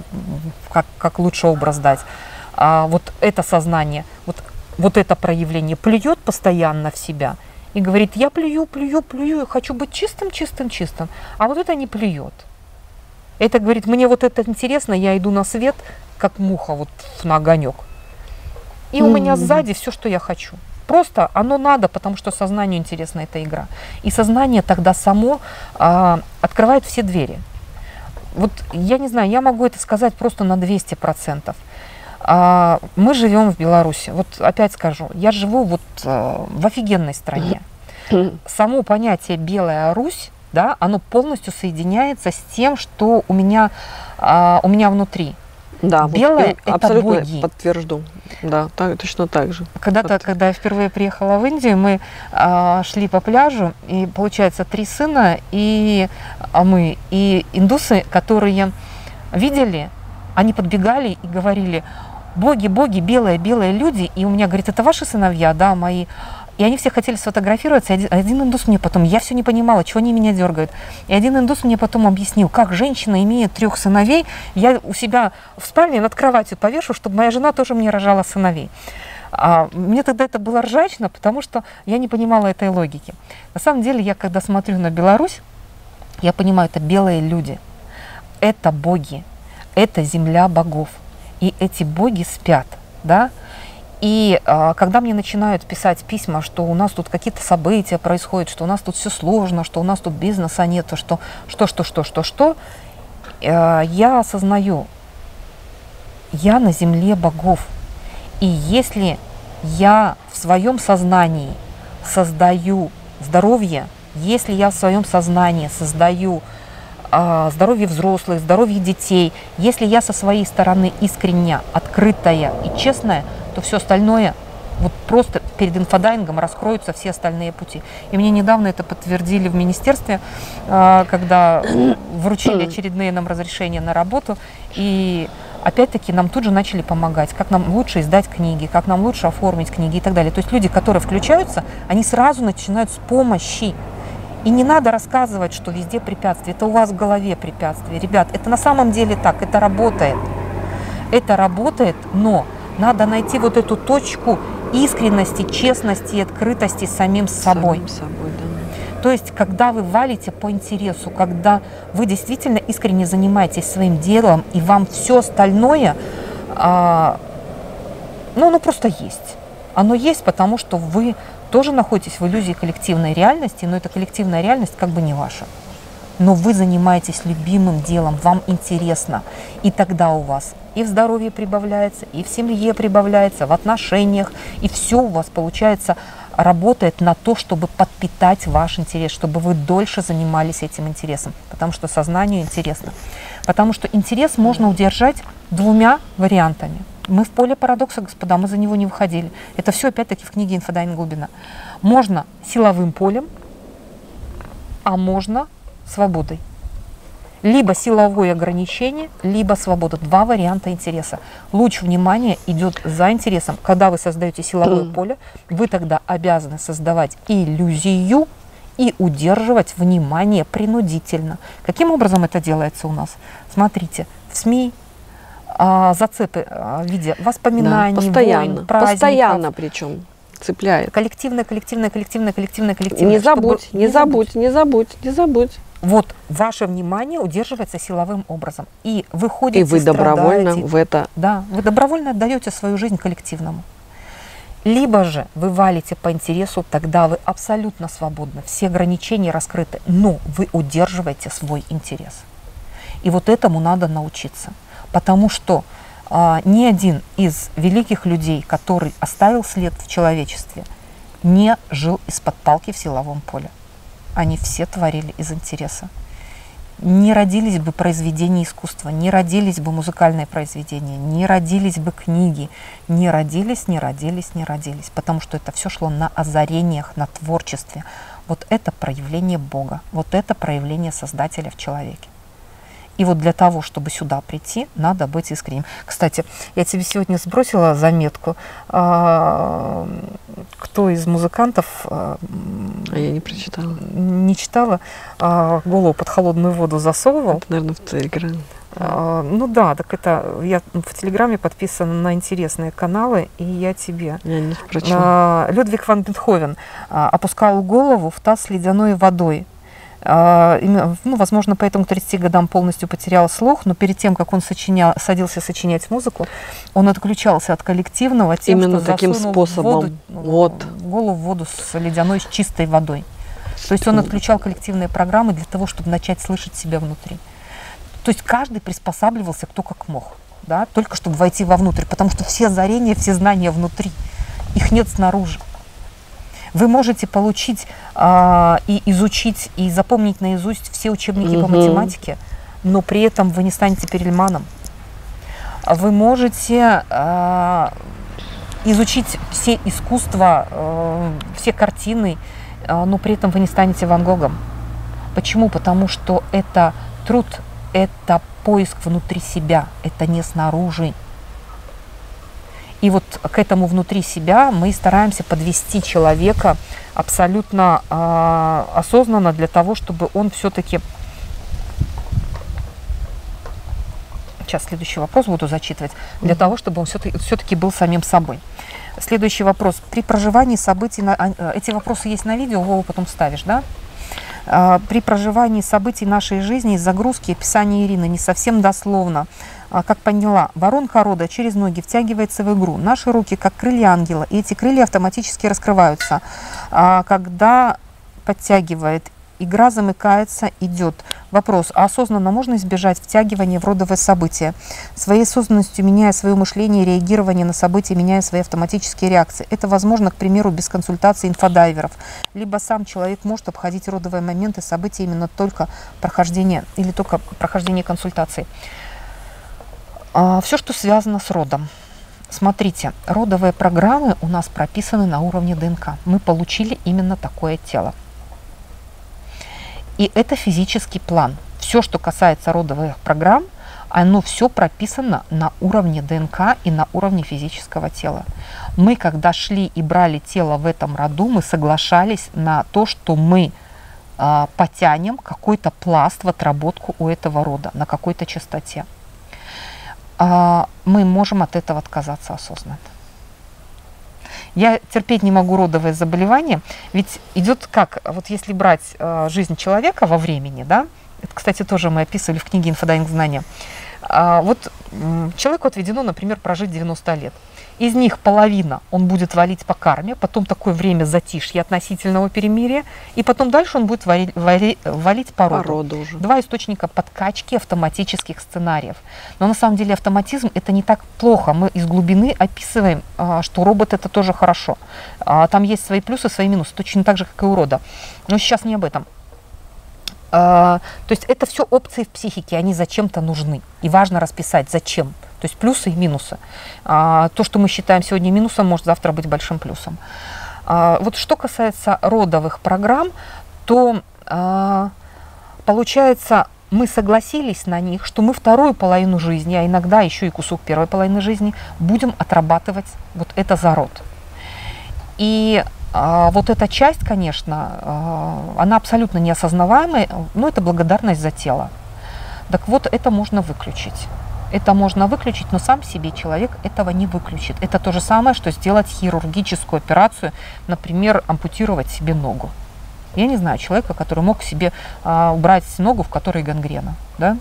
как, как лучше образ дать, э, вот это сознание, вот, вот это проявление плюет постоянно в себя и говорит, я плюю, плюю, плюю, хочу быть чистым, чистым, чистым, а вот это не плюет. Это говорит, мне вот это интересно, я иду на свет, как муха вот на огонек. И у меня сзади все, что я хочу. Просто оно надо, потому что сознанию интересна эта игра. И сознание тогда само э, открывает все двери. Вот я не знаю, я могу это сказать просто на двести процентов. Э, мы живем в Беларуси. Вот опять скажу, я живу вот э, в офигенной стране. Само понятие «Белая Русь», да, оно полностью соединяется с тем, что у меня, э, у меня внутри. Да, белое вот, – это боги. Подтвержду. Да, так, точно так же. Когда-то, когда я впервые приехала в Индию, мы а, шли по пляжу, и получается три сына, и а мы, и индусы, которые видели, они подбегали и говорили, боги, боги, белые, белые люди. И у меня, говорит, это ваши сыновья, да, мои. И они все хотели сфотографироваться, один, один индус мне потом, я все не понимала, чего они меня дергают. И один индус мне потом объяснил, как женщина имеет трех сыновей, я у себя в спальне над кроватью повешу, чтобы моя жена тоже мне рожала сыновей. А, мне тогда это было ржачно, потому что я не понимала этой логики. На самом деле, я когда смотрю на Беларусь, я понимаю, это белые люди, это боги, это земля богов. И эти боги спят, да? И а, когда мне начинают писать письма, что у нас тут какие-то события происходят, что у нас тут все сложно, что у нас тут бизнеса нет, что что-что-что-что-что, э, я осознаю, я на земле богов. И если я в своем сознании создаю здоровье, если я в своем сознании создаю э, здоровье взрослых, здоровье детей, если я со своей стороны искренне, открытая и честная, то все остальное, вот просто перед инфодайвингом раскроются все остальные пути. И мне недавно это подтвердили в министерстве, когда вручили очередные нам разрешения на работу. И опять-таки нам тут же начали помогать, как нам лучше издать книги, как нам лучше оформить книги и так далее. То есть люди, которые включаются, они сразу начинают с помощи. И не надо рассказывать, что везде препятствия. Это у вас в голове препятствия. Ребят, это на самом деле так, это работает. Это работает, но... надо найти вот эту точку искренности, честности и открытости самим собой. Самим собой, да. То есть, когда вы валите по интересу, когда вы действительно искренне занимаетесь своим делом, и вам все остальное, а, ну, оно просто есть. Оно есть, потому что вы тоже находитесь в иллюзии коллективной реальности, но эта коллективная реальность как бы не ваша. Но вы занимаетесь любимым делом, вам интересно, и тогда у вас и в здоровье прибавляется, и в семье прибавляется, в отношениях, и все у вас, получается, работает на то, чтобы подпитать ваш интерес, чтобы вы дольше занимались этим интересом, потому что сознанию интересно. Потому что интерес можно удержать двумя вариантами. Мы в поле парадокса, господа, мы за него не выходили. Это все, опять-таки, в книге «Инфодайвинг. Глубина». Можно силовым полем, а можно свободой. Либо силовое ограничение, либо свобода. Два варианта интереса. Луч внимания идет за интересом. Когда вы создаете силовое поле, вы тогда обязаны создавать иллюзию и удерживать внимание принудительно. Каким образом это делается у нас? Смотрите, в СМИ а, зацепы а, в виде воспоминаний, да, постоянно, войн, праздников. Постоянно причем. Цепляет. Коллективное, коллективное, коллективное, коллективное, коллективное. Не забудь, чтобы... не забудь, не забудь, не забудь. Вот ваше внимание удерживается силовым образом. И вы ходите, и вы добровольно страдаете. в это... Да, вы добровольно отдаете свою жизнь коллективному. Либо же вы валите по интересу, тогда вы абсолютно свободны, все ограничения раскрыты, но вы удерживаете свой интерес. И вот этому надо научиться. Потому что а, ни один из великих людей, который оставил след в человечестве, не жил из-под палки в силовом поле. Они все творили из интереса. Не родились бы произведения искусства, не родились бы музыкальные произведения, не родились бы книги, не родились, не родились, не родились. Потому что это все шло на озарениях, на творчестве. Вот это проявление Бога, вот это проявление Создателя в человеке. И вот для того, чтобы сюда прийти, надо быть искренним. Кстати, я тебе сегодня сбросила заметку. Кто из музыкантов... А я не прочитала. Не читала. Голову под холодную воду засовывал. Это, наверное, в Телеграме. Ну да, так это... Я в Телеграме подписана на интересные каналы, и я тебе. Я не прочитала. Людвиг Ван Бетховен опускал голову в таз с ледяной водой. Ну, возможно, поэтому к тридцати годам полностью потерял слух, но перед тем, как он сочинял, садился сочинять музыку, он отключался от коллективного тем, именно что таким способом. Воду, вот. Голову в воду с ледяной, с чистой водой. То есть он отключал коллективные программы для того, чтобы начать слышать себя внутри. То есть каждый приспосабливался кто как мог, да, только чтобы войти вовнутрь, потому что все озарения, все знания внутри, их нет снаружи. Вы можете получить а, и изучить, и запомнить наизусть все учебники mm-hmm. по математике, но при этом вы не станете Перельманом. Вы можете а, изучить все искусства, а, все картины, а, но при этом вы не станете Ван Гогом. Почему? Потому что это труд, это поиск внутри себя, это не снаружи. И вот к этому внутри себя мы стараемся подвести человека абсолютно э, осознанно для того, чтобы он все-таки... Сейчас следующий вопрос буду зачитывать. Для mm-hmm. того, чтобы он все-таки был самим собой. Следующий вопрос. При проживании событий... Эти вопросы есть на видео, его потом ставишь, да? При проживании событий нашей жизни из загрузки описание Ирины не совсем дословно. Как поняла, воронка рода через ноги втягивается в игру. Наши руки как крылья ангела, и эти крылья автоматически раскрываются. Когда подтягивает, игра замыкается, идет. Вопрос, а осознанно можно избежать втягивания в родовое событие? Своей осознанностью, меняя свое мышление, реагирование на события, меняя свои автоматические реакции. Это возможно, к примеру, без консультации инфодайверов. Либо сам человек может обходить родовые моменты, события именно только прохождение или только прохождение консультаций. Все, что связано с родом. Смотрите, родовые программы у нас прописаны на уровне ДНК. Мы получили именно такое тело. И это физический план. Все, что касается родовых программ, оно все прописано на уровне ДНК и на уровне физического тела. Мы, когда шли и брали тело в этом роду, мы соглашались на то, что мы э, потянем какой-то пласт в отработку у этого рода на какой-то частоте. Э, мы можем от этого отказаться осознанно. Я терпеть не могу родовые заболевания, ведь идет как, вот если брать э, жизнь человека во времени, да, это, кстати, тоже мы описывали в книге «Инфодайвинг. Знания», э, вот э, человеку отведено, например, прожить девяносто лет. Из них половина он будет валить по карме, потом такое время затишья относительного перемирия, и потом дальше он будет вали, вали, валить по роду. По роду уже. Два источника подкачки автоматических сценариев. Но на самом деле автоматизм это не так плохо. Мы из глубины описываем, что робот это тоже хорошо. Там есть свои плюсы, свои минусы, точно так же, как и у рода. Но сейчас не об этом. То есть это все опции в психике, они зачем-то нужны. И важно расписать, зачем. То есть плюсы и минусы. А, то, что мы считаем сегодня минусом, может завтра быть большим плюсом. А, вот что касается родовых программ, то э, получается, мы согласились на них, что мы вторую половину жизни, а иногда еще и кусок первой половины жизни, будем отрабатывать вот это за род. И э, вот эта часть, конечно, э, она абсолютно неосознаваемая, но это благодарность за тело. Так вот, это можно выключить. Это можно выключить, но сам себе человек этого не выключит. Это то же самое, что сделать хирургическую операцию, например, ампутировать себе ногу. Я не знаю человека, который мог себе а, убрать ногу, в которой гангрена. Да?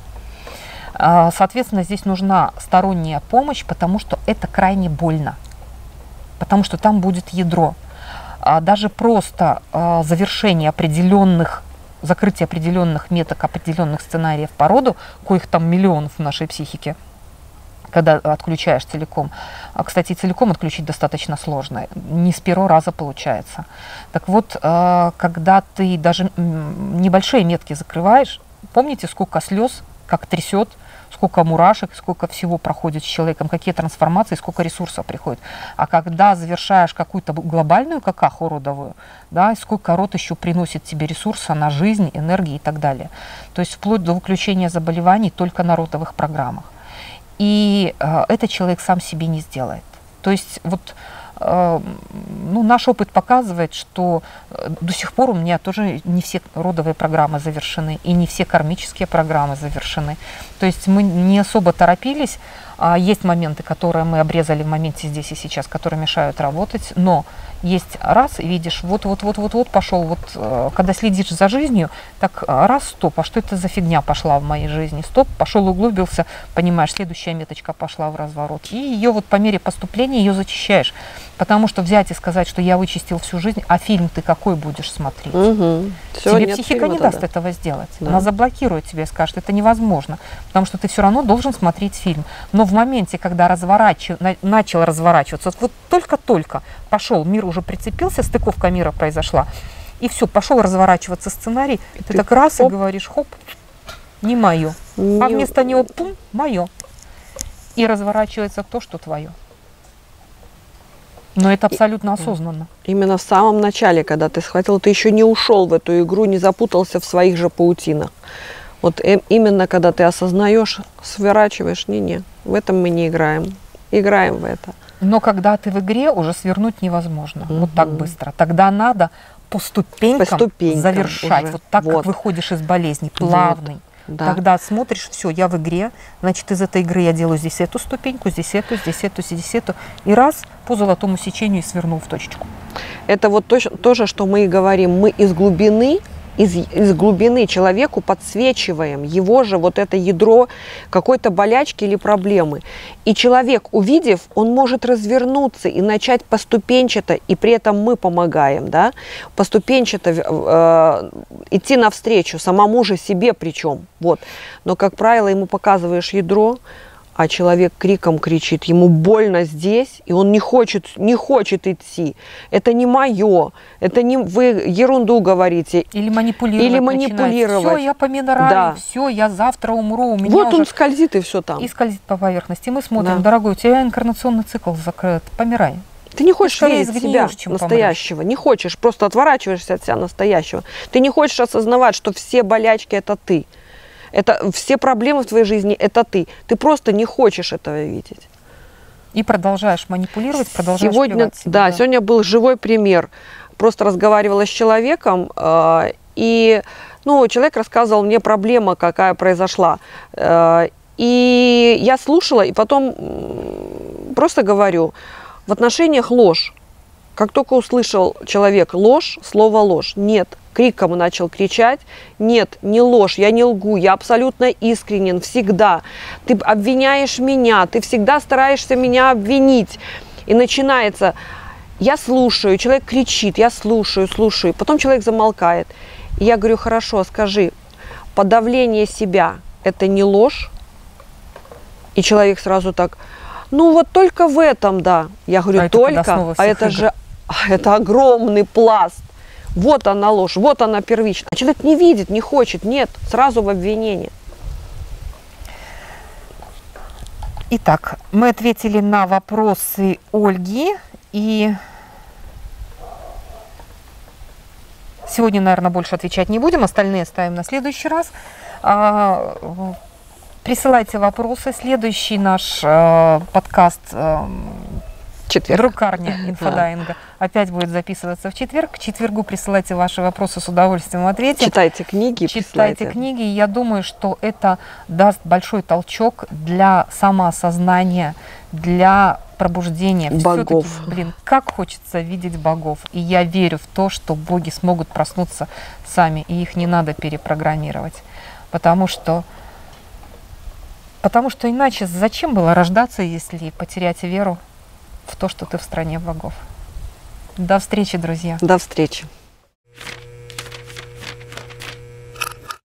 А, соответственно, здесь нужна сторонняя помощь, потому что это крайне больно, потому что там будет ядро. А, даже просто а, завершение определенных, закрытие определенных меток, определенных сценариев по роду, коих там миллионов в нашей психике, когда отключаешь целиком. А, кстати, целиком отключить достаточно сложно, не с первого раза получается. Так вот, когда ты даже небольшие метки закрываешь, помните, сколько слез, как трясет, сколько мурашек, сколько всего проходит с человеком, какие трансформации, сколько ресурсов приходит. А когда завершаешь какую-то глобальную какаху родовую, да, сколько род еще приносит тебе ресурса на жизнь, энергии и так далее. То есть вплоть до выключения заболеваний только на родовых программах. И э, этот человек сам себе не сделает. То есть вот, э, ну, наш опыт показывает, что до сих пор у меня тоже не все родовые программы завершены, и не все кармические программы завершены. То есть мы не особо торопились. А есть моменты, которые мы обрезали в моменте здесь и сейчас, которые мешают работать. Но есть раз, видишь, вот-вот-вот-вот-вот пошел, вот, э, когда следишь за жизнью, так раз, стоп, а что это за фигня пошла в моей жизни? Стоп, пошел, углубился, понимаешь, следующая меточка пошла в разворот. И ее вот по мере поступления ее зачищаешь. Потому что взять и сказать, что я вычистил всю жизнь, а фильм ты какой будешь смотреть? Угу. Все, тебе психика не тогда даст этого сделать. Да. Она заблокирует тебя и скажет, это невозможно, потому что ты все равно должен смотреть фильм. Но в моменте, когда разворач... начал разворачиваться, вот только-только пошел, мир уже прицепился, стыковка мира произошла, и все, пошел разворачиваться сценарий, и ты, ты так раз хоп, и говоришь, хоп, не мое, не... а вместо него пум, мое, и разворачивается то, что твое. Но это абсолютно осознанно. Именно в самом начале, когда ты схватил, ты еще не ушел в эту игру, не запутался в своих же паутинах. Вот именно когда ты осознаешь, сворачиваешь, не-не, в этом мы не играем, играем в это. Но когда ты в игре, уже свернуть невозможно, угу. Вот так быстро. Тогда надо по ступенькам, по ступенькам завершать, уже. Вот так, вот. Как выходишь из болезни, плавный. Вот. Да. Тогда смотришь, все, я в игре, значит, из этой игры я делаю здесь эту ступеньку, здесь эту, здесь эту, здесь эту, и раз по золотому сечению и свернул в точечку. Это вот то, то же, что мы и говорим, мы из глубины, Из, из глубины человеку подсвечиваем его же вот это ядро какой-то болячки или проблемы. И человек, увидев, он может развернуться и начать поступенчато, и при этом мы помогаем, да, поступенчато э, идти навстречу, самому же себе причем. Вот. Но, как правило, ему показываешь ядро, а человек криком кричит, ему больно здесь, и он не хочет, не хочет идти. Это не мое, это не вы ерунду говорите. Или манипулировать. Или манипулировать. Все, я поминораю, да. Все, я завтра умру. У меня вот уже... он скользит, и все там. И скользит по поверхности. Мы смотрим, да. Дорогой, у тебя инкарнационный цикл закрыт, помирай. Ты не хочешь верить в себя настоящего, помрешь. Не хочешь, просто отворачиваешься от себя настоящего. Ты не хочешь осознавать, что все болячки – это ты. Это все проблемы в твоей жизни, это ты. Ты просто не хочешь этого видеть. И продолжаешь манипулировать, продолжаешь сегодня, себя, да, да, сегодня был живой пример. Просто разговаривала с человеком, э, и ну, человек рассказывал мне проблему, какая произошла. Э, и я слушала, и потом просто говорю, в отношениях ложь. Как только услышал человек ложь, слово ложь, нет. Криком начал кричать, нет, не ложь, я не лгу, я абсолютно искренен всегда. Ты обвиняешь меня, ты всегда стараешься меня обвинить. И начинается, я слушаю, человек кричит, я слушаю, слушаю. Потом человек замолкает. И я говорю, хорошо, скажи, подавление себя – это не ложь? И человек сразу так, ну вот только в этом, да. Я говорю, а только, а это же, это огромный пласт. Вот она ложь, вот она первичная. А человек не видит, не хочет, нет, сразу в обвинение. Итак, мы ответили на вопросы Ольги. И Сегодня, наверное, больше отвечать не будем, остальные оставим на следующий раз. Присылайте вопросы. Следующий наш подкаст четверг. Друкарня Инфодайвинга. Опять будет записываться в четверг. К четвергу присылайте ваши вопросы, с удовольствием ответим. Читайте книги. Читайте присылайте. книги. Я думаю, что это даст большой толчок для самоосознания, для пробуждения. Богов. Блин, как хочется видеть богов. И я верю в то, что боги смогут проснуться сами, и их не надо перепрограммировать. Потому что, потому что иначе зачем было рождаться, если потерять веру в то, что ты в стране богов. До встречи, друзья. До встречи.